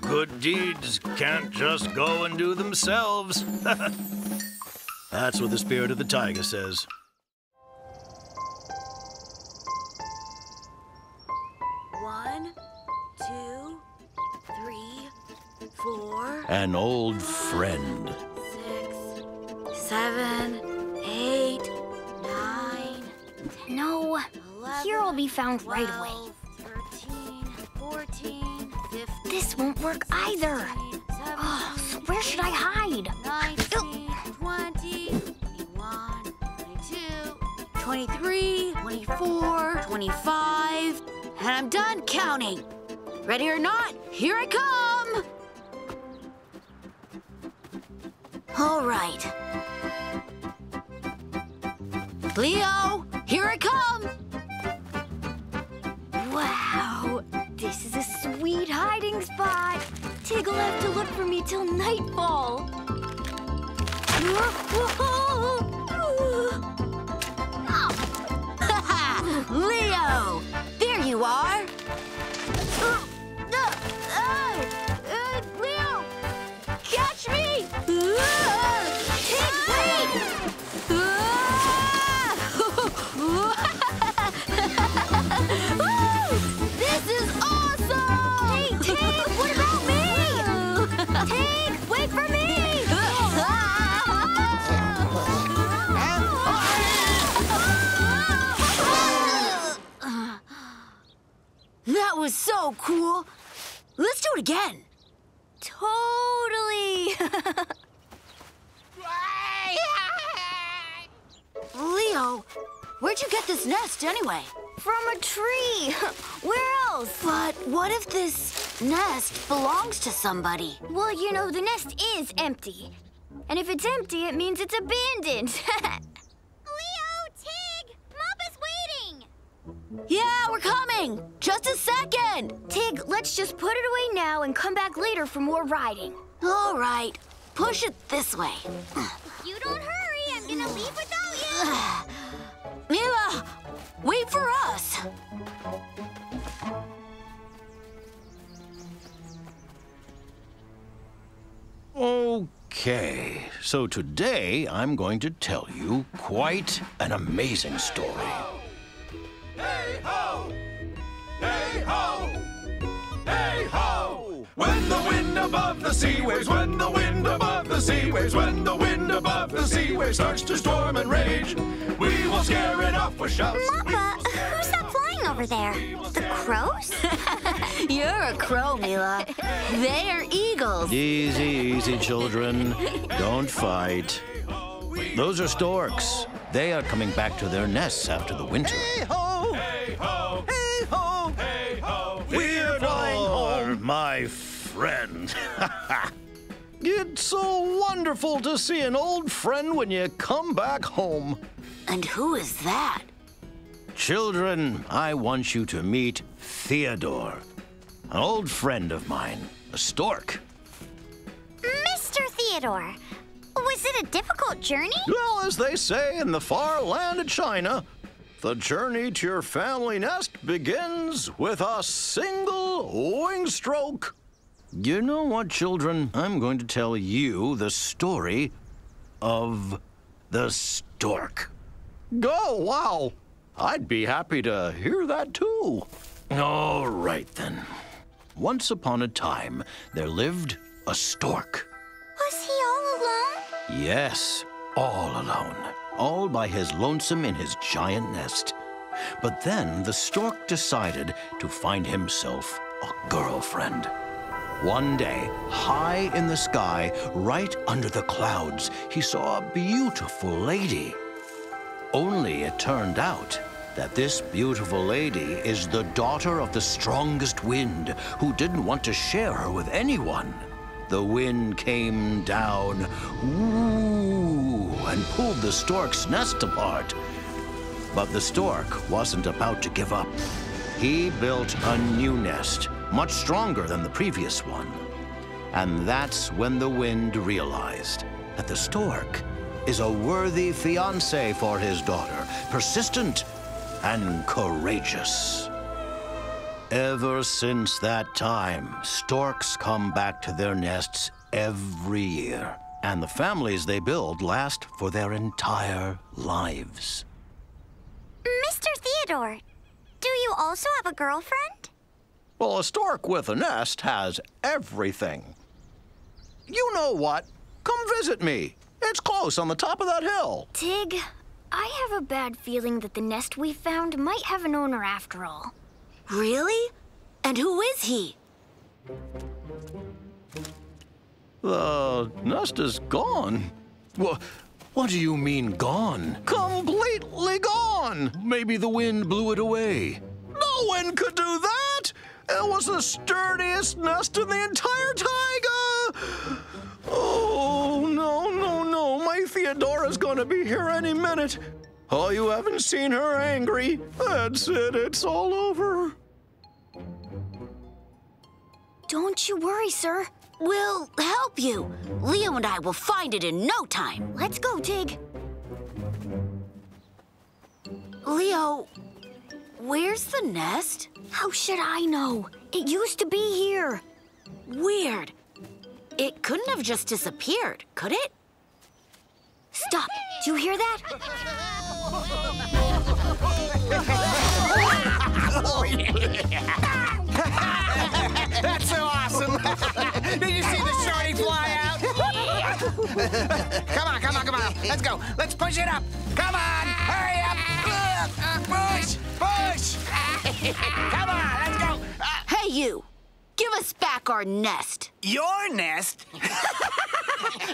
Good deeds can't just go and do themselves. That's what the spirit of the tiger says. An old friend. 6, 7, 8, 9, 10, No, 11, here will be found 12, right away. 13, 14, 15, this won't work 16, either. 17, oh, so where should I hide? 19, 20, 21, 22, 23, 24, 25, and I'm done counting. Ready or not, here I come. All right. Leo, here I come! Wow, this is a sweet hiding spot. Tig will have to look for me till nightfall. Leo, there you are. Leo, catch me! This is awesome! Hey, Tig, what about me? Tig, wait for me! That was so cool. Let's do it again. Totally! Leo, where'd you get this nest anyway? From a tree. Where else? But what if this nest belongs to somebody? Well, you know, the nest is empty. And if it's empty, it means it's abandoned. Leo, Tig, Mapa's waiting. Yeah, we're coming. Just a second. Tig, let's just put it away now and come back later for more riding. All right. Push it this way. You don't hurry. I'm gonna leave without you. Mila, wait for us. Okay, so today I'm going to tell you quite an amazing story. Hey ho! Hey ho! Hey ho! When the wind above the sea waves, when the wind above the sea waves, when the wind above the sea waves starts to storm and rage, we will scare it off with shouts. Mapa, who's that flying over there? The crows? You're a crow, Mila. They are eagles. Easy, easy, children. Don't fight. Those are storks. They are coming back to their nests after the winter. Hey-ho! Hey-ho! Hey-ho! Hey-ho! We're going home, my friend. It's so wonderful to see an old friend when you come back home. And who is that? Children, I want you to meet Theodore, an old friend of mine, a stork. Mr. Theodore, was it a difficult journey? Well, as they say in the far land of China, the journey to your family nest begins with a single wing stroke. You know what, children? I'm going to tell you the story of the stork. Oh, wow. I'd be happy to hear that, too. All right, then. Once upon a time, there lived a stork. Was he all alone? Yes, all alone. All by his lonesome in his giant nest. But then the stork decided to find himself a girlfriend. One day, high in the sky, right under the clouds, he saw a beautiful lady. Only it turned out that this beautiful lady is the daughter of the strongest wind, who didn't want to share her with anyone. The wind came down, ooh, and pulled the stork's nest apart. But the stork wasn't about to give up. He built a new nest, much stronger than the previous one. And that's when the wind realized that the stork is a worthy fiancé for his daughter, persistent and courageous. Ever since that time, storks come back to their nests every year, and the families they build last for their entire lives. Mr. Theodore, do you also have a girlfriend? Well, a stork with a nest has everything. You know what? Come visit me. It's close, on the top of that hill. Tig, I have a bad feeling that the nest we found might have an owner after all. Really? And who is he? The nest is gone. What do you mean gone? Completely gone! Maybe the wind blew it away. No one could do that! It was the sturdiest nest in the entire taiga! Oh, no, no, no. My Theodora's gonna be here any minute. Oh, you haven't seen her angry. That's it. It's all over. Don't you worry, sir. We'll help you. Leo and I will find it in no time. Let's go, Tig. Leo, where's the nest? How should I know? It used to be here. Weird. It couldn't have just disappeared, could it? Stop! Do you hear that? That's so awesome! Did you see the shorty fly out? Come on, come on, come on! Let's go! Let's push it up! Come on! Hurry up! Push! Push! Come on, let's go! Hey, you! Give us back our nest. Your nest?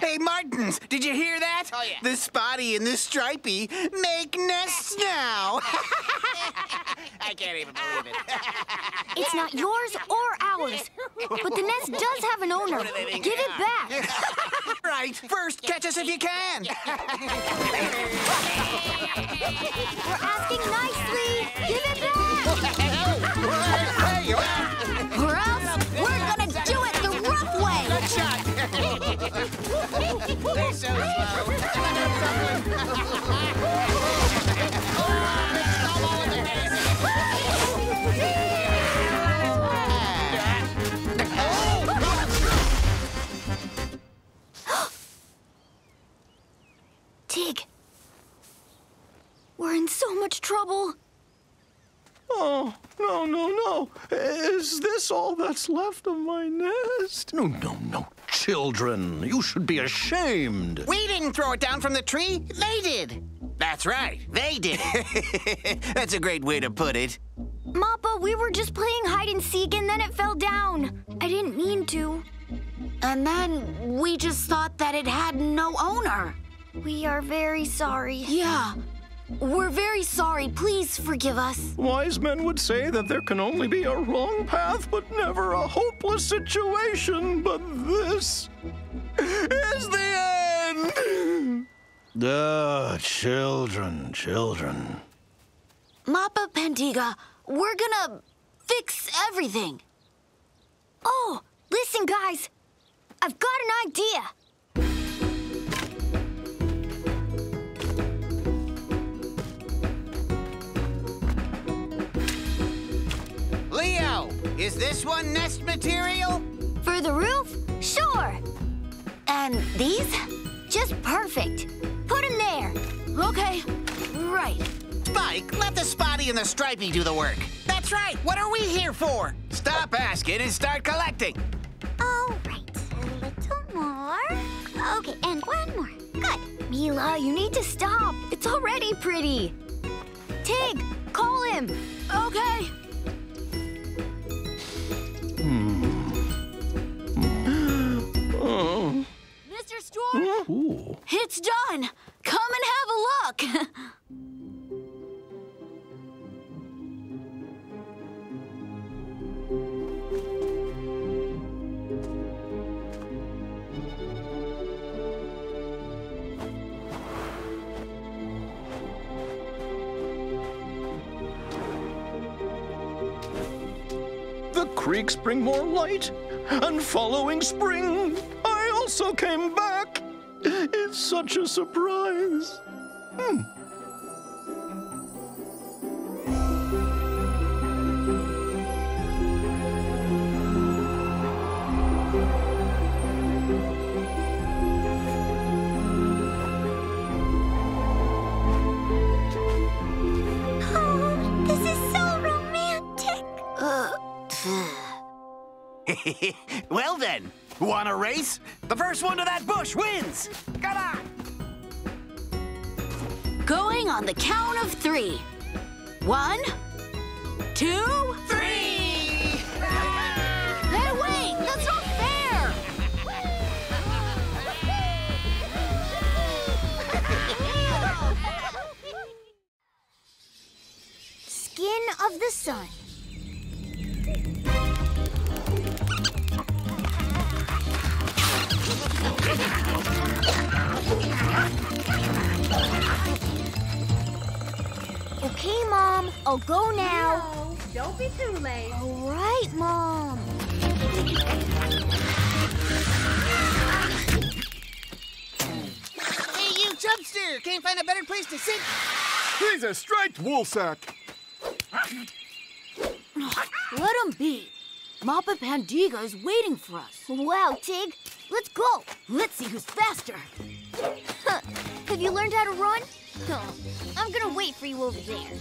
Hey, Martins, did you hear that? Oh, yeah. This Spotty and this Stripey make nests now. I can't even believe it. It's not yours or ours, but the nest does have an owner. Give it back. Right, first catch us if you can. We're asking nicely. Give it back. There you are. They're so slow. Tig, we're in so much trouble. Oh, no, no, no. Is this all that's left of my nest? No, no, no. Children, you should be ashamed. We didn't throw it down from the tree. They did. That's right. They did. That's a great way to put it. Mappa, we were just playing hide-and-seek, and then it fell down. I didn't mean to. And then we just thought that it had no owner. We are very sorry. Yeah. We're very sorry. Please forgive us. Wise men would say that there can only be a wrong path, but never a hopeless situation. But this is the end! Children, children. Mapa Pandiga, we're gonna fix everything. Oh, listen, guys. I've got an idea. Leo, is this one nest material? For the roof? Sure. And these? Just perfect. Put them there. Okay, right. Spike, let the Spotty and the Stripey do the work. That's right. What are we here for? Stop asking and start collecting. All right, a little more. Okay, and one more. Good. Mila, you need to stop. It's already pretty. Tig, call him. Okay. Mr. Storm? Ooh. It's done. Come and have a look. The creeks bring more light, and following spring, I also came back. It's such a surprise. Oh, this is so romantic. Well then, want a race? The first one to that bush wins! Come on! Going on the count of three. 1, 2, 3! Hey, wait! That's not fair! Skin of the Sun. Okay, Mom, I'll go now. No, don't be too late. All right, Mom. Hey, you jumpster! Can't find a better place to sit? He's a striped woolsack. Let him be. Mapa Pandiga is waiting for us. Wow, Tig. Let's go. Let's see who's faster. Huh. Have you learned how to run? No. I'm going to wait for you over there.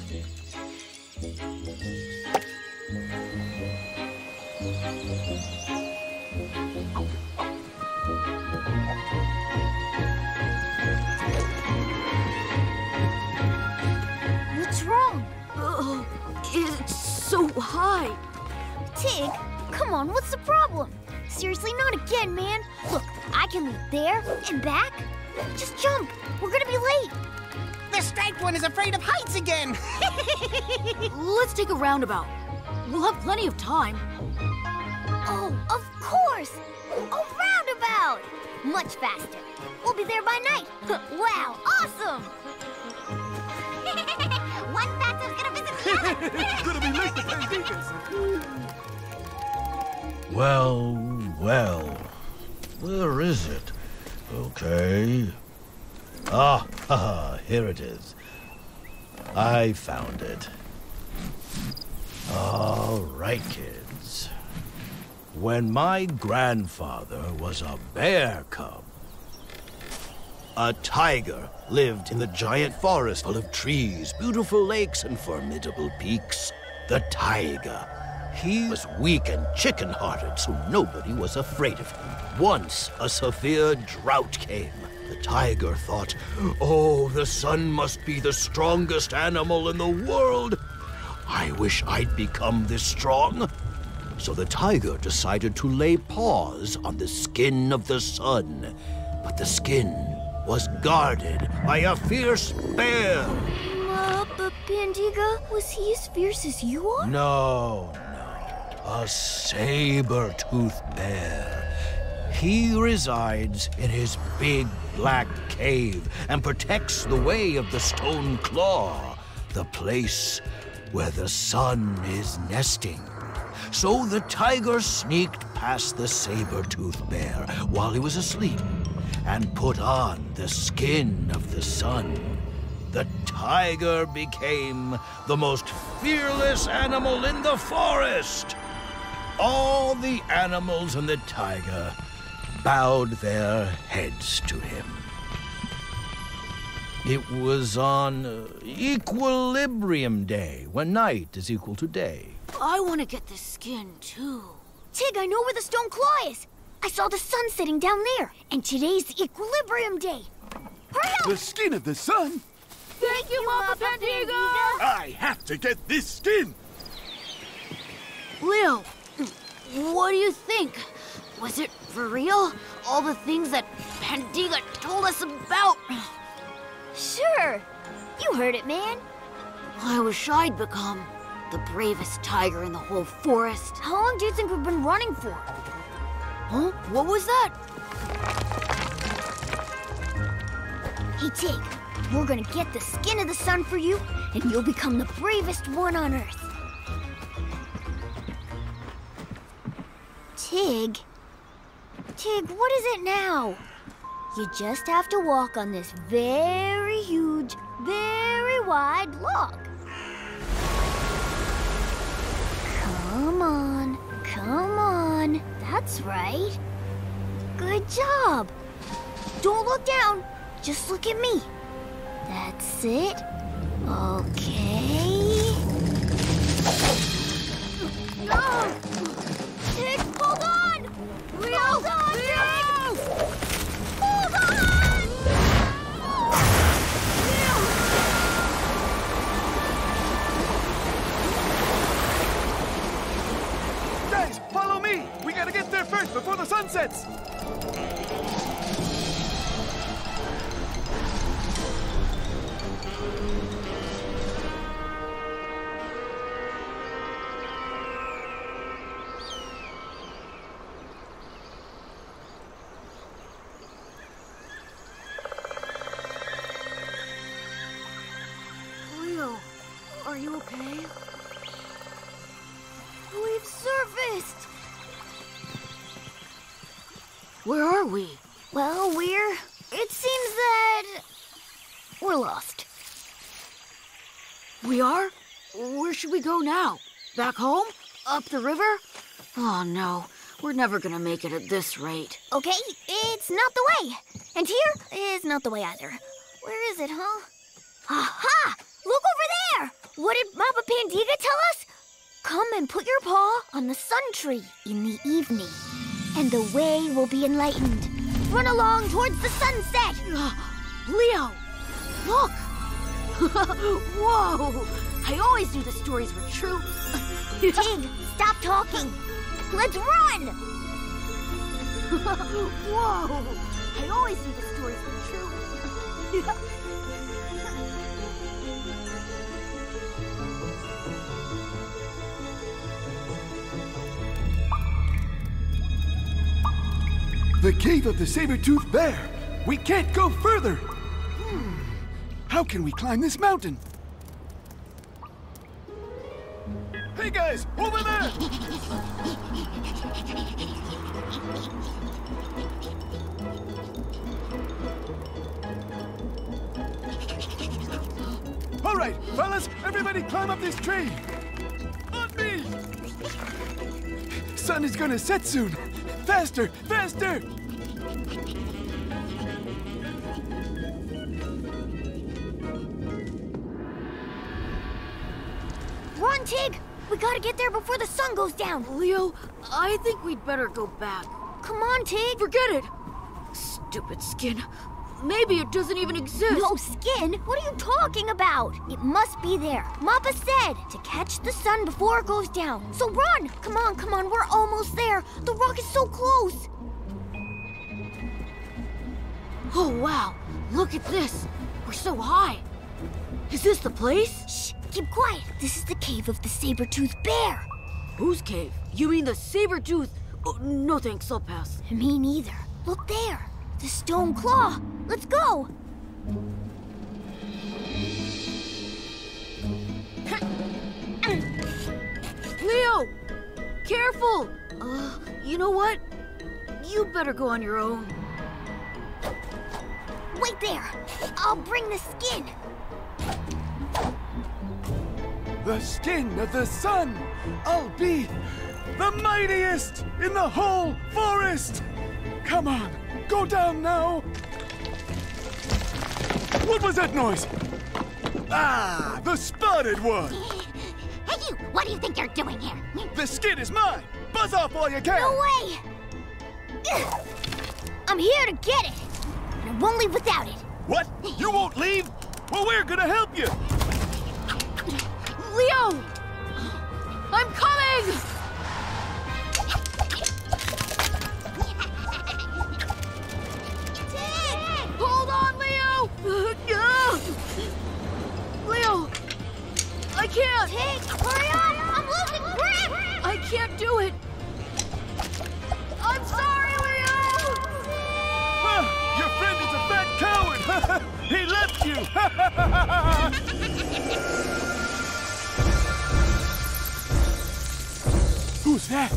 What's wrong? It's so high. Tig, come on, what's the problem? Seriously, not again, man. Look, I can leap there and back. Just jump. We're gonna be late. The striped one is afraid of heights again. Let's take a roundabout. We'll have plenty of time. Oh, of course. A roundabout. Much faster. We'll be there by night. Wow, awesome. One bathroom's gonna visit the other. It's gonna be late for 10 seconds. Well, well, where is it? Okay. Ah, haha, here it is. I found it. All right, kids. When my grandfather was a bear cub, a tiger lived in the giant forest full of trees, beautiful lakes, and formidable peaks. The tiger. He was weak and chicken-hearted, so nobody was afraid of him. Once, a severe drought came. The tiger thought, oh, the sun must be the strongest animal in the world. I wish I'd become this strong. So the tiger decided to lay paws on the skin of the sun. But the skin was guarded by a fierce bear. Mapa Pandiga, was he as fierce as you are? No. A saber-toothed bear. He resides in his big black cave and protects the way of the stone claw. the place where the sun is nesting. So the tiger sneaked past the saber-toothed bear while he was asleep and put on the skin of the sun. The tiger became the most fearless animal in the forest. All the animals and the tiger bowed their heads to him. It was on Equilibrium Day, when night is equal to day. I want to get the skin, too. Tig, I know where the stone claw is. I saw the sun setting down there, and today's Equilibrium Day. Hurry up! The skin of the sun? Thank you, Mapa Pandiga! I have to get this skin! Leo, what do you think? Was it for real? All the things that Pandiga told us about? Sure. You heard it, man. I wish I'd become the bravest tiger in the whole forest. How long do you think we've been running for? Huh? What was that? Hey, Tig, we're gonna get the skin of the sun for you, and you'll become the bravest one on Earth. Tig, what is it now? You just have to walk on this very huge, very wide log. Come on. That's right. Good job. Don't look down. Just look at me. That's it. Okay. Oh! Tig, hold on! Hold on, Tig! Hold on! Guys, follow me! We gotta get there first before the sun sets! Where are we? Well, it seems that we're lost. We are? Where should we go now? Back home? Up the river? Oh, no. We're never gonna make it at this rate. Okay, it's not the way. And here is not the way either. Where is it, huh? Aha! Look over there! What did Mapa Pandiga tell us? Come and put your paw on the sun tree in the evening, and the way will be enlightened. Run along towards the sunset! Leo, look! Whoa! I always knew the stories were true. Tig, stop talking. Let's run! Whoa! I always knew the stories were true. The cave of the saber-toothed bear! We can't go further! How can we climb this mountain? Hey guys, over there! All right, fellas, everybody climb up this tree! On me! Sun is gonna set soon! Faster! Faster! Run, Tig! We gotta get there before the sun goes down! Leo, I think we'd better go back. Come on, Tig! Forget it! Stupid skin. Maybe it doesn't even exist. No skin? What are you talking about? It must be there. Mapa said to catch the sun before it goes down. So run! Come on, we're almost there. The rock is so close. Oh, wow. Look at this. We're so high. Is this the place? Shh, keep quiet. This is the cave of the saber-toothed bear. Whose cave? You mean the saber-toothed? Oh, no thanks, I'll pass. Me neither. Look there. The stone claw! Let's go! Careful! You know what? You better go on your own. Wait there! I'll bring the skin! The skin of the sun! I'll be the mightiest in the whole forest! Come on, go down now! What was that noise? Ah, the spotted one! Hey you, what do you think you're doing here? The skin is mine! Buzz off while you can! No way! Ugh. I'm here to get it! And I won't leave without it! What? You won't leave? Well, we're gonna help you! Leo! I'm coming! Hold on, Leo! Leo! I can't! Tig, hurry up! I'm losing grip! I can't do it! I'm sorry, Leo! Huh, your friend is a fat coward! He left you! Who's that?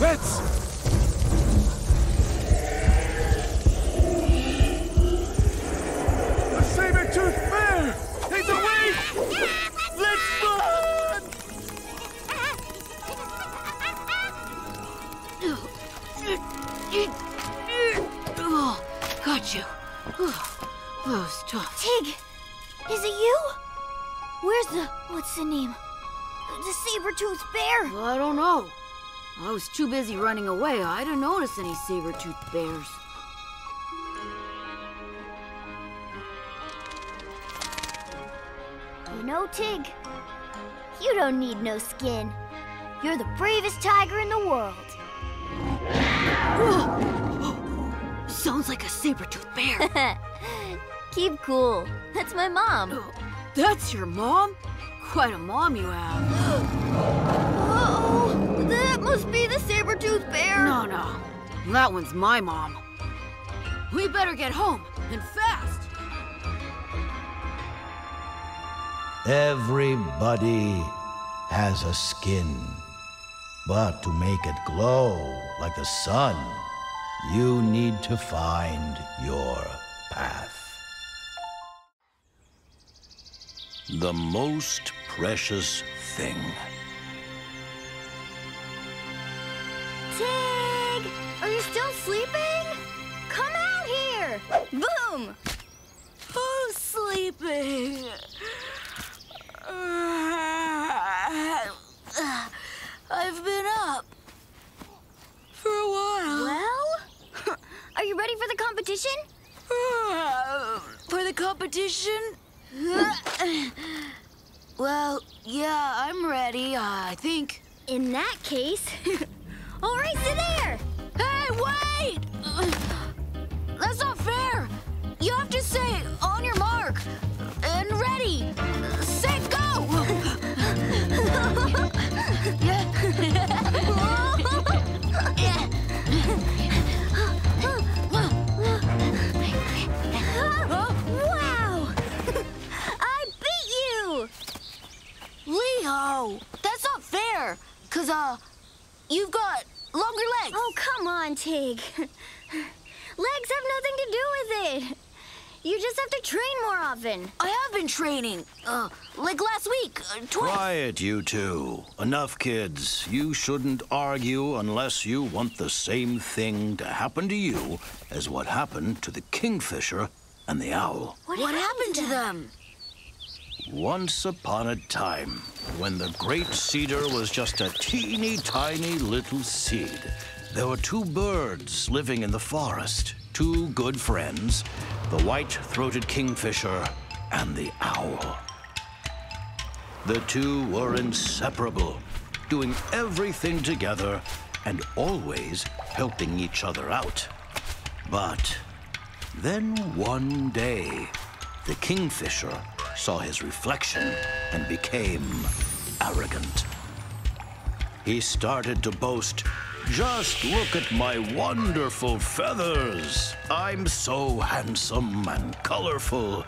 That's... Got you. Those tough. Tig, is it you? Where's the... what's the name? The saber-toothed bear? Well, I don't know. I was too busy running away. I didn't notice any saber-toothed bears. You know, Tig, you don't need no skin. You're the bravest tiger in the world. Sounds like a saber-toothed bear. Keep cool. That's my mom. That's your mom? Quite a mom you have. Uh-oh. That must be the saber-toothed bear. No, no. That one's my mom. We better get home, and fast. Everybody has a skin. But to make it glow like the sun, you need to find your path. The most precious thing. Tig! Are you still sleeping? Come out here! Boom! Who's sleeping? I've been up for a while. Well? Are you ready for the competition? For the competition? Well, yeah, I'm ready, I think. In that case... All right, sit there! Hey, wait! That's not fair! You have to say, on your mark, and ready, set, go! Wow! I beat you! Leo, that's not fair, because, you've got longer legs. Oh, come on, Tig. Legs have nothing to do with it. You just have to train more often. I have been training. Like last week, twice. Quiet, you two. Enough, kids. You shouldn't argue unless you want the same thing to happen to you as what happened to the kingfisher and the owl. What happened to them? Once upon a time, when the great cedar was just a teeny tiny little seed, there were two birds living in the forest, two good friends, the white-throated kingfisher and the owl. The two were inseparable, doing everything together and always helping each other out. But then one day, the kingfisher saw his reflection and became arrogant. He started to boast, "Just look at my wonderful feathers. I'm so handsome and colorful,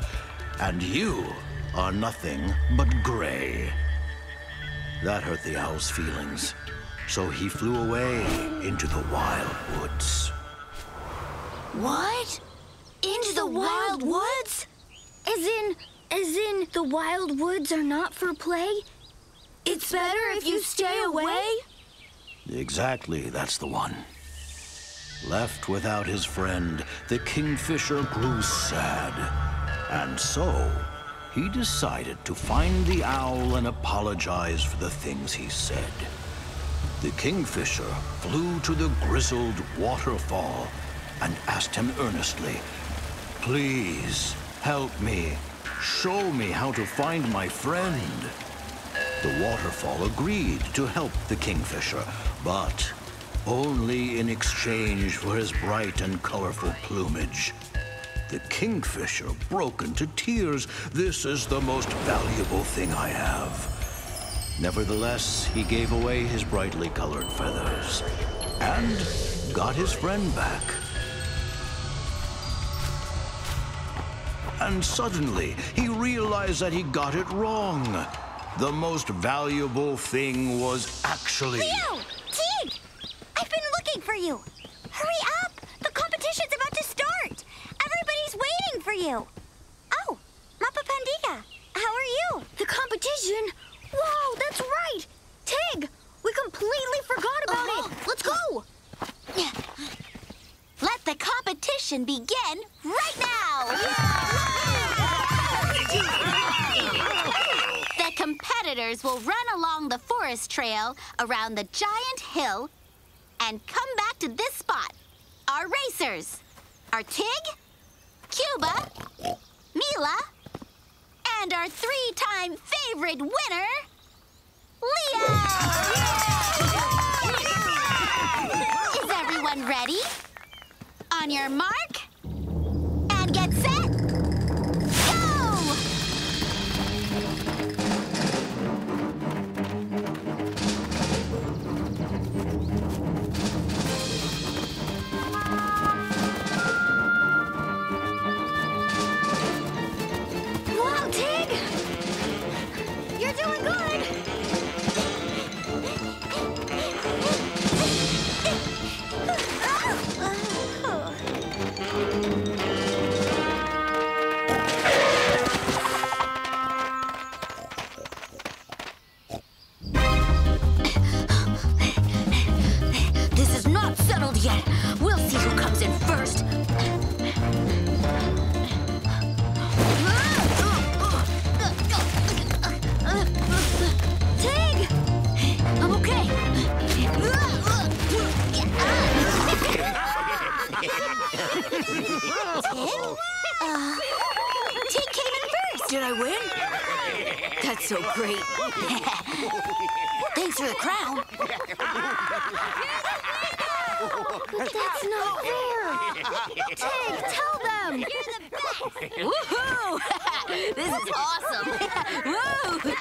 and you are nothing but gray." That hurt the owl's feelings. so he flew away into the wild woods. What? Into the wild woods? As in the wild woods are not for play? It's better if you stay away? Exactly, that's the one. Left without his friend, the kingfisher grew sad. And so, he decided to find the owl and apologize for the things he said. The kingfisher flew to the grizzled waterfall and asked him earnestly, "Please, help me. Show me how to find my friend." The waterfall agreed to help the kingfisher, but only in exchange for his bright and colorful plumage. The kingfisher broke into tears. "This is the most valuable thing I have." Nevertheless, he gave away his brightly colored feathers and got his friend back. And suddenly, he realized that he got it wrong. The most valuable thing was actually... Leo! Tig! I've been looking for you! Hurry up! The competition's about to start! Everybody's waiting for you! Oh, Mapa Pandiga, how are you? The competition? Wow, that's right! Tig, we completely forgot about it! Let's go! Let the competition begin right now! The competitors will run along the forest trail around the giant hill and come back to this spot. Our racers are Tig, Cuba, Mila, and our three-time favorite winner, Leo! Is everyone ready? On your mark, and get set, go! Wow, Tig! You're doing good! Tig came in first! Did I win? That's so great. Thanks for the crown. That's not fair. Tig, tell them! You're the best! Woohoo! This is awesome! Woo!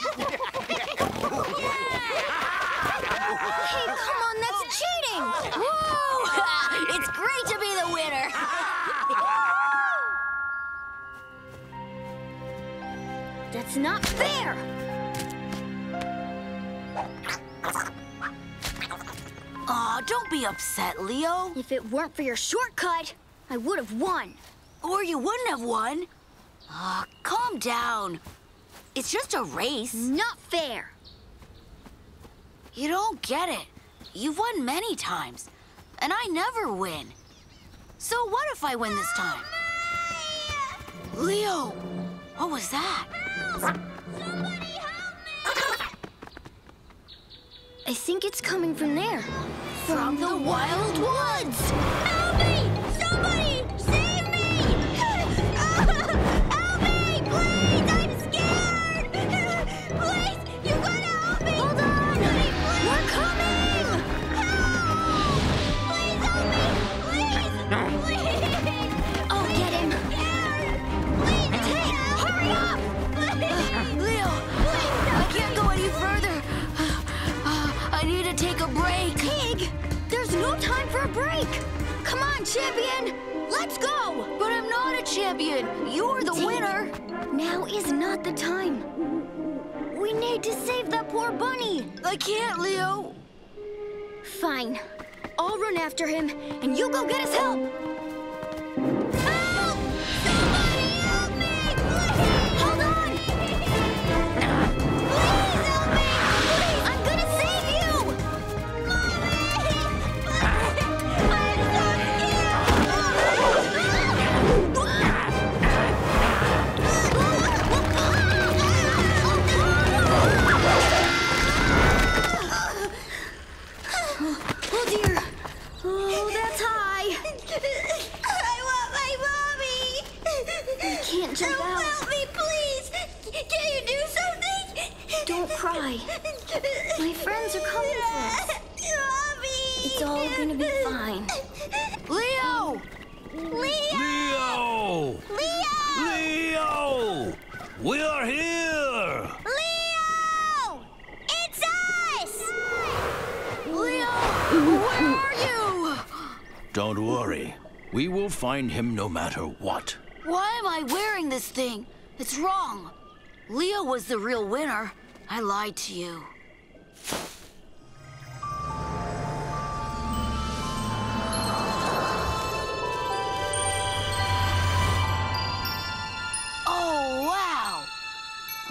Hey, come on, that's cheating! Woo! It's great to be the winner! That's not fair! Aw, don't be upset, Leo. If it weren't for your shortcut, I would have won. Or you wouldn't have won. Aw, calm down. It's just a race. Not fair. You don't get it. You've won many times, and I never win. So what if I win this time? Leo, what was that? Somebody help me! I think it's coming from there. From the wild woods! Help me! Somebody! Save me! Help me! Please! I'm scared! Please! You gotta help me! Hold on! Please. We're coming! Help! Please help me! Please! Please! I'll get him! Please! Hey! Hurry up! Leo, I can't go any further. I need to take a break. Tig, there's no time for a break. Come on, champion. Let's go. But I'm not a champion. You're the winner. Now is not the time. We need to save that poor bunny. I can't, Leo. Fine. I'll run after him, and you go get us help! Help! Somebody help me! Please! Hold on! Please help me! Please! I'm gonna save you! Help me, please! Can you do something? Don't cry. My friends are coming for us. It's all gonna be fine. Leo! Leo! Leo! Leo! We are here! Leo! It's us! Leo, where are you? Don't worry. We will find him no matter what. Why am I wearing this thing? It's wrong. Leo was the real winner. I lied to you. Oh, wow.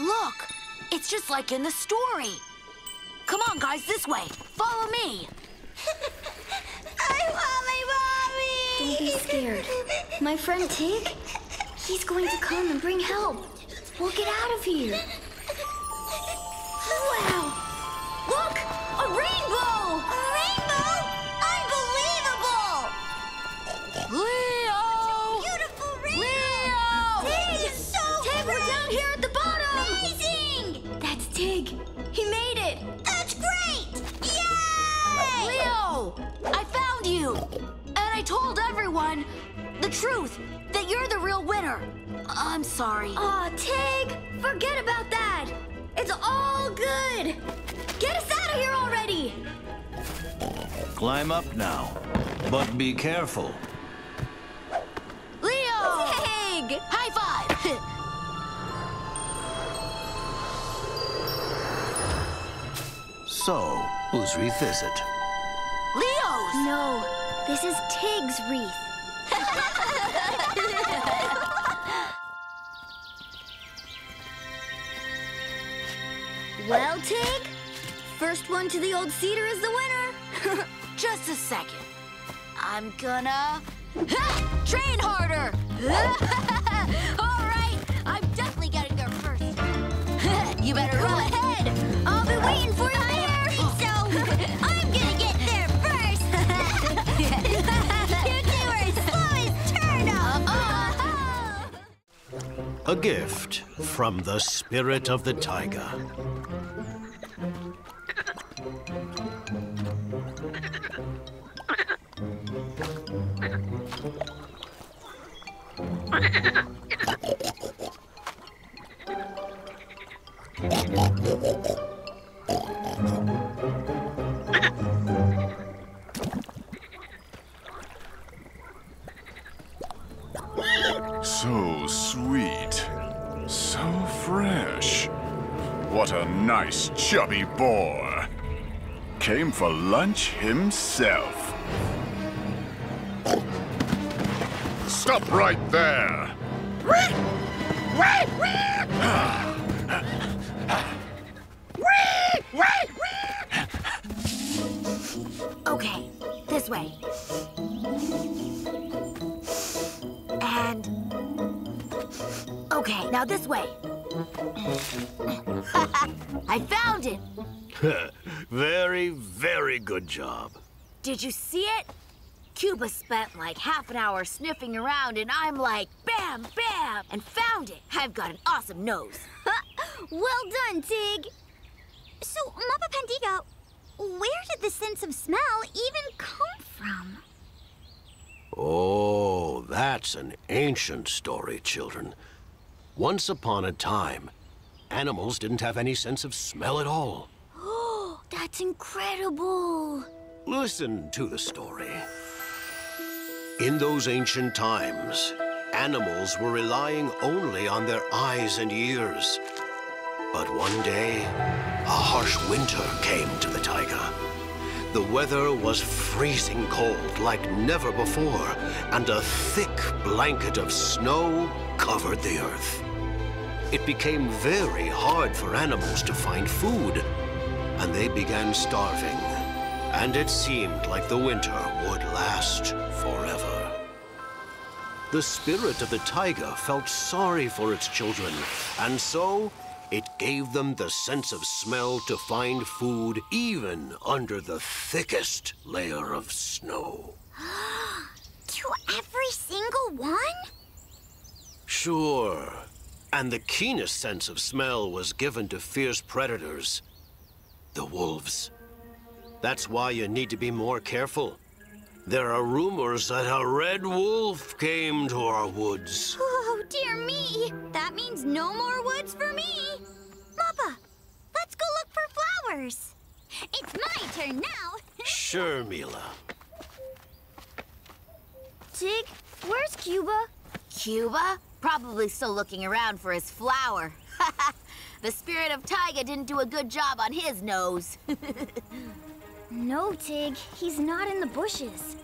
Look, it's just like in the story. Come on, guys, this way. Follow me. I want my mommy. Don't be scared. My friend Tig? He's going to come and bring help. We'll get out of here. Wow! Look! A rainbow! A rainbow? Unbelievable! Leo! Such a beautiful rainbow! Leo! Tig is so great! Tig, we're down here at the bottom! Amazing! That's Tig. He made it! That's great! Yay! Leo! I found you! And I told everyone the truth. That you're the real winner. I'm sorry. Aw, Tig, forget about that. It's all good. Get us out of here already. Climb up now, but be careful. Leo! Tig! High five. So, whose wreath is it? Leo's! No, this is Tig's wreath. Well, Tig, first one to the old cedar is the winner. Just a second. I'm gonna train harder. All right, I'm definitely getting there first. You better go ahead. I'll be waiting for you. I don't think so. I'm gonna get there first. You two are as slow as turtle. A gift from the spirit of the tiger. So sweet, so fresh. What a nice chubby boar. Came for lunch himself. Stop right there! Okay, this way. And... okay, now this way. I found it! Very, very good job. Did you see it? Cuba spent like half an hour sniffing around, and I'm like, bam, bam, and found it. I've got an awesome nose. Well done, Tig. So, Mapa Pandiga, where did the sense of smell even come from? Oh, that's an ancient story, children. Once upon a time, animals didn't have any sense of smell at all. Oh, that's incredible. Listen to the story. In those ancient times, animals were relying only on their eyes and ears. But one day, a harsh winter came to the taiga. The weather was freezing cold like never before, and a thick blanket of snow covered the earth. It became very hard for animals to find food, and they began starving. And it seemed like the winter would last forever. The spirit of the taiga felt sorry for its children, and so it gave them the sense of smell to find food even under the thickest layer of snow. To every single one? Sure. And the keenest sense of smell was given to fierce predators, the wolves. That's why you need to be more careful. There are rumors that a red wolf came to our woods. Oh, dear me. That means no more woods for me. Mappa, let's go look for flowers. It's my turn now. Sure, Mila. Tig, where's Cuba? Cuba? Probably still looking around for his flower. The spirit of taiga didn't do a good job on his nose. No, Tig. He's not in the bushes.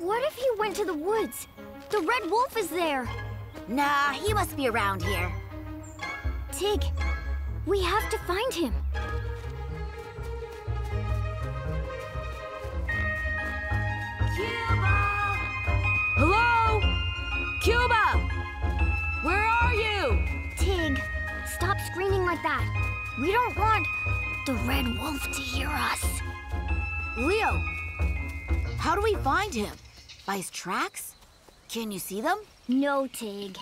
What if he went to the woods? The red wolf is there. Nah, he must be around here. Tig, we have to find him. Cuba! Hello? Cuba! Where are you? Tig, stop screaming like that. We don't want the red wolf to hear us. Leo, how do we find him? By his tracks? Can you see them? No, Tig.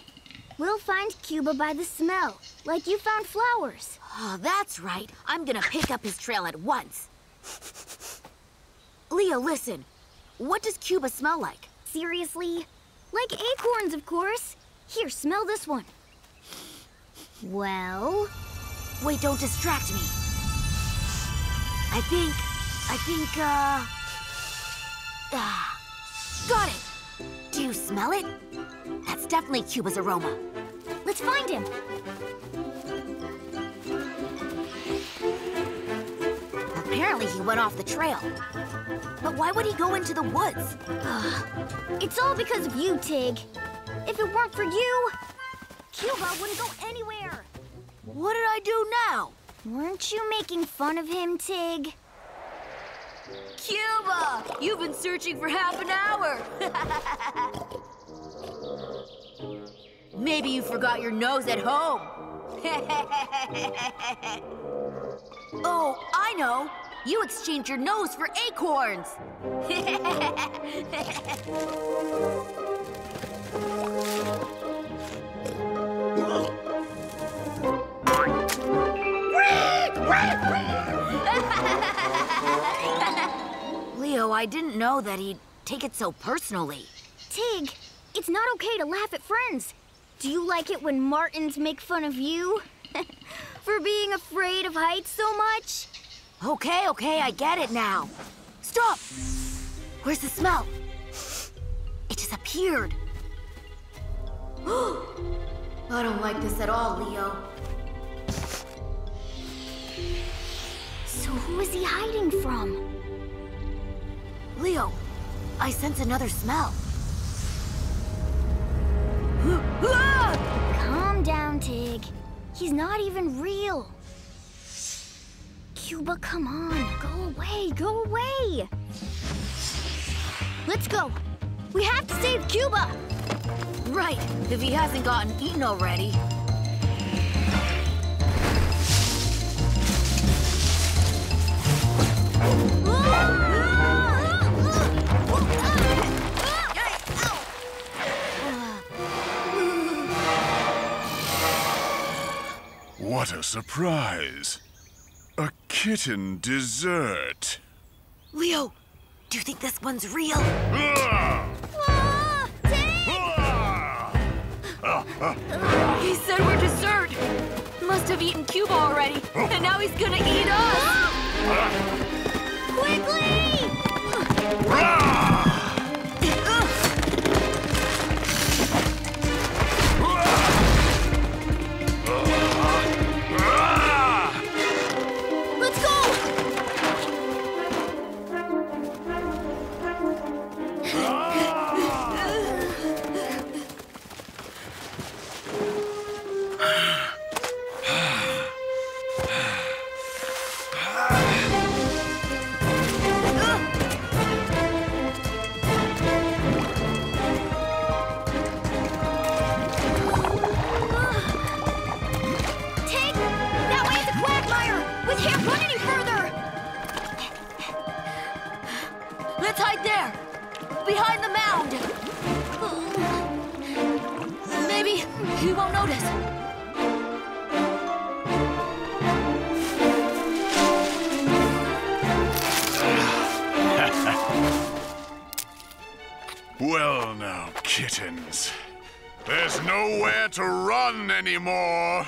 We'll find Cuba by the smell, like you found flowers. Oh, that's right. I'm gonna pick up his trail at once. Leo, listen. What does Cuba smell like? Seriously? Like acorns, of course. Here, smell this one. Well... Wait, don't distract me. I think, got it! Do you smell it? That's definitely Cuba's aroma. Let's find him! Apparently he went off the trail. But why would he go into the woods? It's all because of you, Tig. If it weren't for you, Cuba wouldn't go anywhere! What did I do now? Weren't you making fun of him, Tig? Cuba! You've been searching for half an hour! Maybe you forgot your nose at home. Oh, I know! You exchanged your nose for acorns! Leo, I didn't know that he'd take it so personally. Tig, it's not okay to laugh at friends. Do you like it when Martins make fun of you? For being afraid of heights so much? Okay, I get it now. Stop! Where's the smell? It disappeared. I don't like this at all, Leo. So who is he hiding from? Leo, I sense another smell. Calm down, Tig. He's not even real. Cuba, come on. Go away. Let's go. We have to save Cuba. Right, if he hasn't gotten eaten already. What a surprise! A kitten dessert! Leo, do you think this one's real? He said we're dessert! Must have eaten Cuba already, and now he's gonna eat us! Quickly! Let's go! Let's hide there. Behind the mound. Maybe he won't notice. Well now, kittens. There's nowhere to run anymore.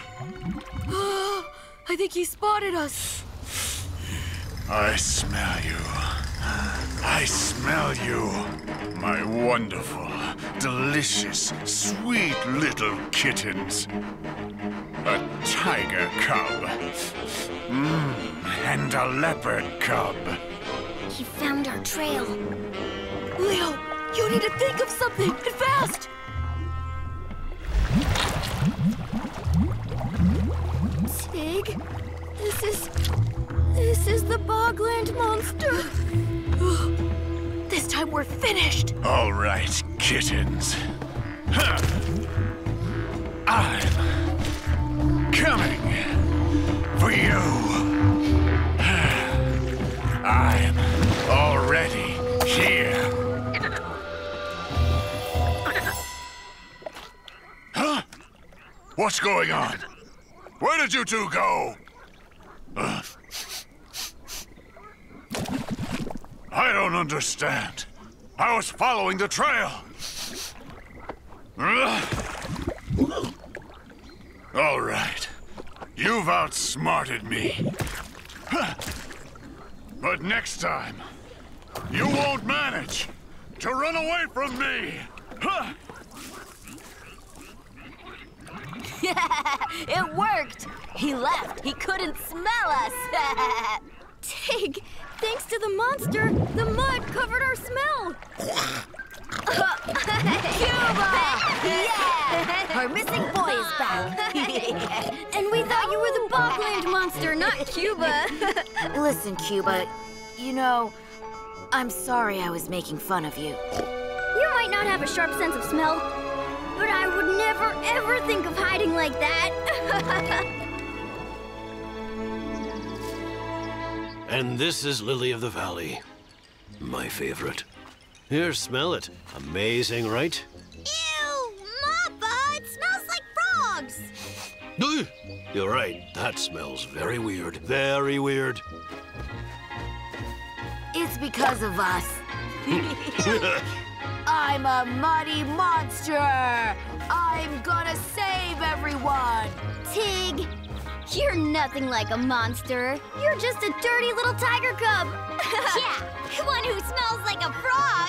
I think he spotted us. I smell you. I smell you. My wonderful, delicious, sweet little kittens. A tiger cub. And a leopard cub. He found our trail. Leo, you need to think of something, and fast! Tig, this is the bogland monster. This time we're finished. All right, kittens. Huh. I'm coming for you. I'm already here. Huh? What's going on? Where did you two go? I don't understand. I was following the trail. All right. You've outsmarted me. But next time, you won't manage to run away from me. It worked! He left. He couldn't smell us. Tig, thanks to the monster, the mud covered our smell. Cuba! Yeah! Our missing boy is back. And we thought you were the bogland monster, not Cuba. Listen, Cuba, you know, I'm sorry I was making fun of you. You might not have a sharp sense of smell, but I would never, ever think of hiding like that. And this is Lily of the Valley, my favorite. Here, smell it. Amazing, right? Ew, Mapa! It smells like frogs! You're right. That smells very weird. Very weird. It's because of us. I'm a muddy monster! I'm gonna save everyone! Tig, you're nothing like a monster. You're just a dirty little tiger cub. Yeah, one who smells like a frog.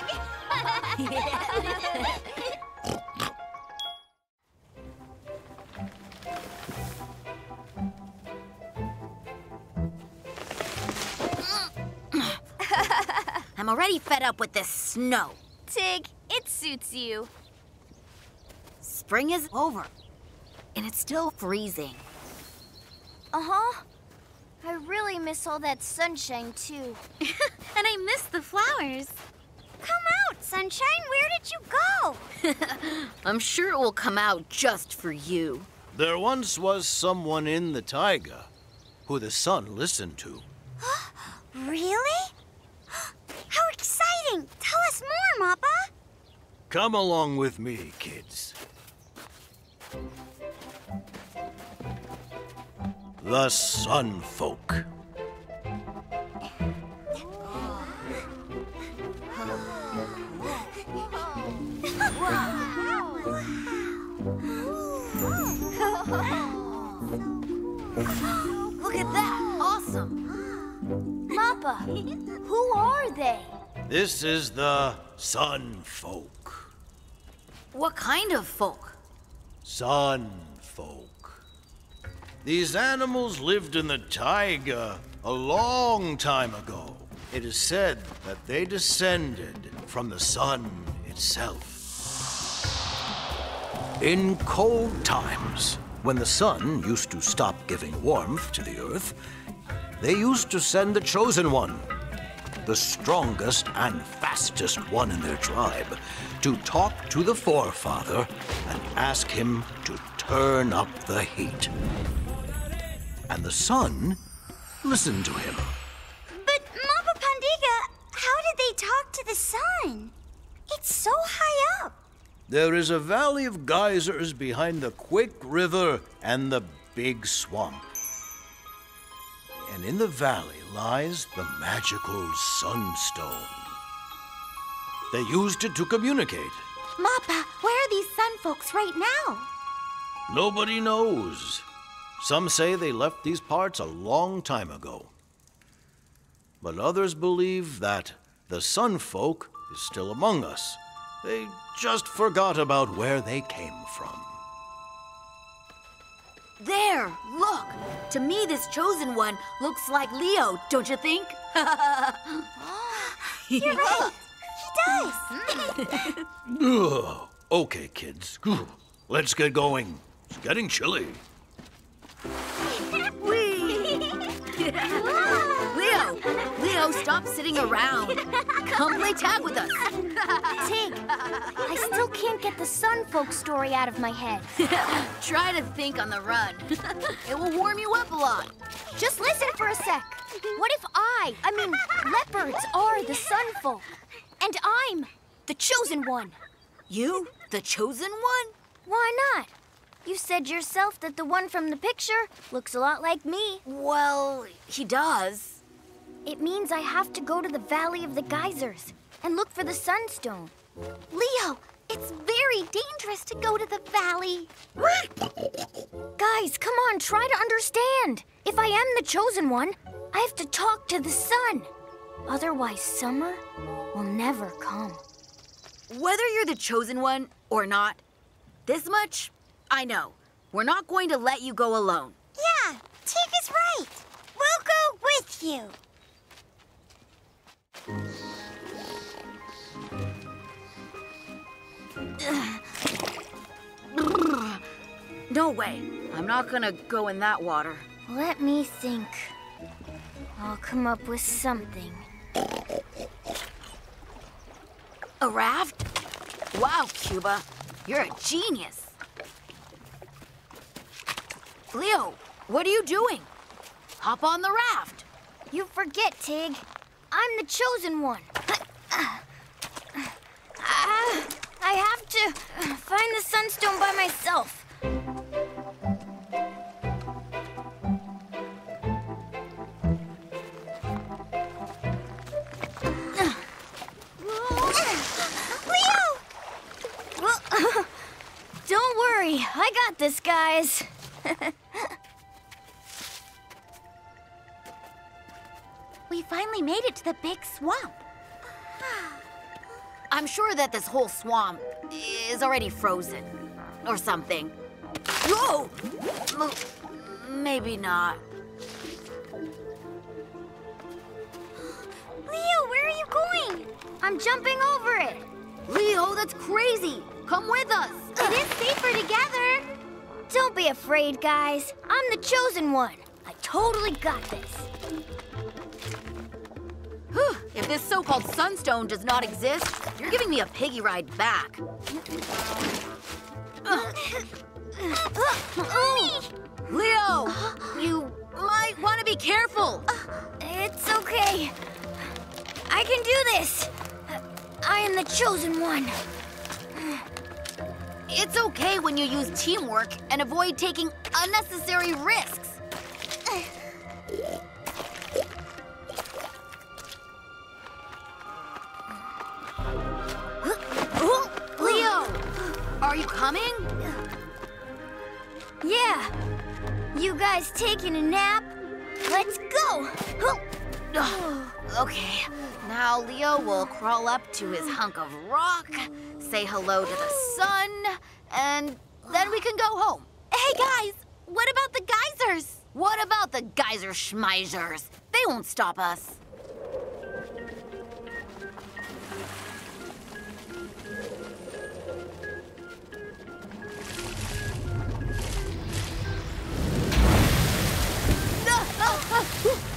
I'm already fed up with this snow. Tig, it suits you. Spring is over, and it's still freezing. Uh-huh. I really miss all that sunshine, too. And I miss the flowers. Come out, sunshine. Where did you go? I'm sure it will come out just for you. There once was someone in the taiga who the sun listened to. Really? How exciting! Tell us more, Mapa! Come along with me, kids. The Sun Folk. Look at that! Awesome! Mapa, who are they? This is the Sun Folk. What kind of folk? Sun Folk. These animals lived in the taiga a long time ago. It is said that they descended from the sun itself. In cold times, when the sun used to stop giving warmth to the earth, they used to send the chosen one, the strongest and fastest one in their tribe, to talk to the forefather and ask him to turn up the heat. And the sun listened to him. But Mapa Pandiga, how did they talk up to the sun. It's so high up. There is a valley of geysers behind the Quick River and the Big Swamp. And in the valley lies the magical sunstone. They used it to communicate. Mapa, where are these sun folks right now? Nobody knows. Some say they left these parts a long time ago. But others believe that the sun folk is still among us. They just forgot about where they came from. There, look. To me, this chosen one looks like Leo, don't you think? You're right. He does. Okay, kids. Let's get going. It's getting chilly. Leo! Leo, stop sitting around. Come play tag with us. Tig, I still can't get the sun folk story out of my head. Try to think on the run. It will warm you up a lot. Just listen for a sec. What if I mean, leopards are the sun folk? And I'm the chosen one. You? The chosen one? Why not? You said yourself that the one from the picture looks a lot like me. Well, he does. It means I have to go to the Valley of the Geysers and look for the Sunstone. Leo, it's very dangerous to go to the valley. Guys, come on, try to understand. If I am the chosen one, I have to talk to the sun. Otherwise, summer will never come. Whether you're the chosen one or not, this much I know. We're not going to let you go alone. Yeah, Tig is right. We'll go with you. No way. I'm not gonna go in that water. Let me think. I'll come up with something. A raft? Wow, Cuba. You're a genius. Leo, what are you doing? Hop on the raft. You forget, Tig. I'm the chosen one. I have to find the sunstone by myself. Leo! Well, don't worry. I got this, guys. We finally made it to the big swamp. I'm sure that this whole swamp is already frozen or something. Whoa! Maybe not. Leo, where are you going? I'm jumping over it. Leo, that's crazy. Come with us. It is safer together. Don't be afraid, guys. I'm the chosen one. I totally got this. Whew. If this so-called sunstone does not exist, you're giving me a piggy ride back. Leo, you might want to be careful. It's okay. I can do this. I am the chosen one. It's okay when you use teamwork and avoid taking unnecessary risks. Leo, are you coming? Yeah. You guys taking a nap? Let's go. Okay. Now Leo will crawl up to his hunk of rock, say hello to the sun, and then we can go home. Hey, guys, what about the geysers? What about the geyser schmeizers? They won't stop us.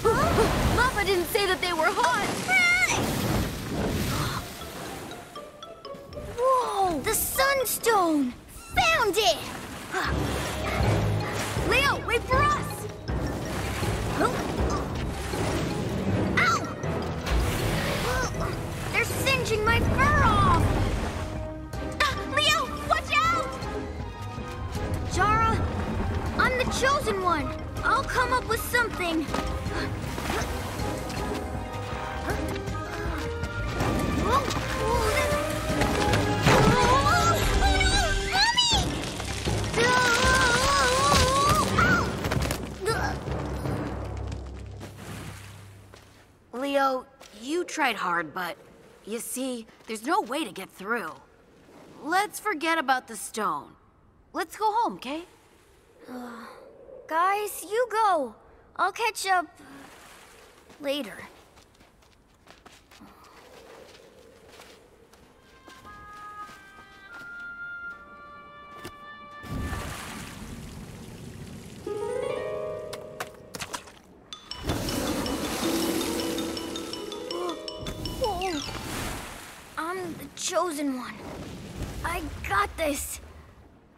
Mama didn't say that they were hot. Whoa! The sunstone! Found it! Leo, wait for us! Ow! They're sick! singeing my fur off! Leo, watch out! Yara, I'm the chosen one. I'll come up with something. Leo, you tried hard, but you see, there's no way to get through. Let's forget about the stone. Let's go home, okay? Guys, you go. I'll catch up later. Chosen one. I got this.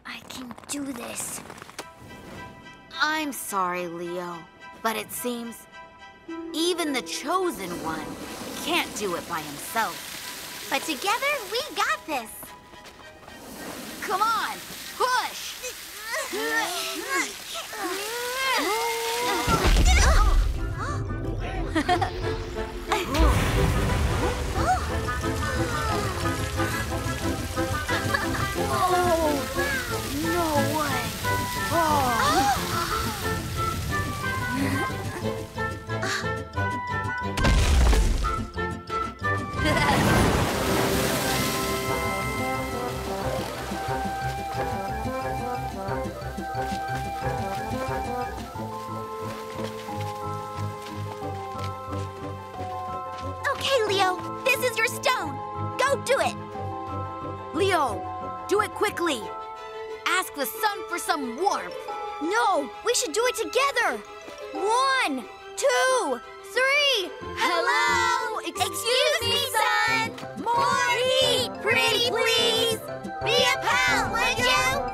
I can do this. I'm sorry, Leo, but it seems even the chosen one can't do it by himself. But together, we got this. Come on, push! Do it! Leo, do it quickly. Ask the sun for some warmth. No, we should do it together. 1, 2, 3. Hello! Excuse me, sun! More heat, pretty please! Be a pal, would you?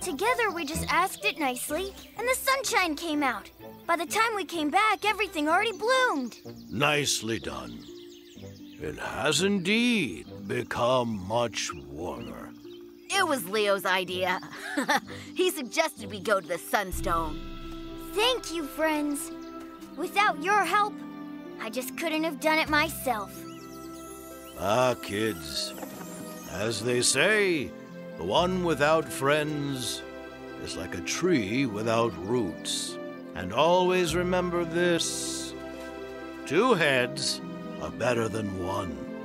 Together, we just asked it nicely, and the sunshine came out. By the time we came back, everything already bloomed. Nicely done. It has indeed become much warmer. It was Leo's idea. He suggested we go to the sunstone. Thank you, friends. Without your help, I just couldn't have done it myself. Ah, kids. As they say, the one without friends is like a tree without roots. And always remember this: 2 heads are better than one.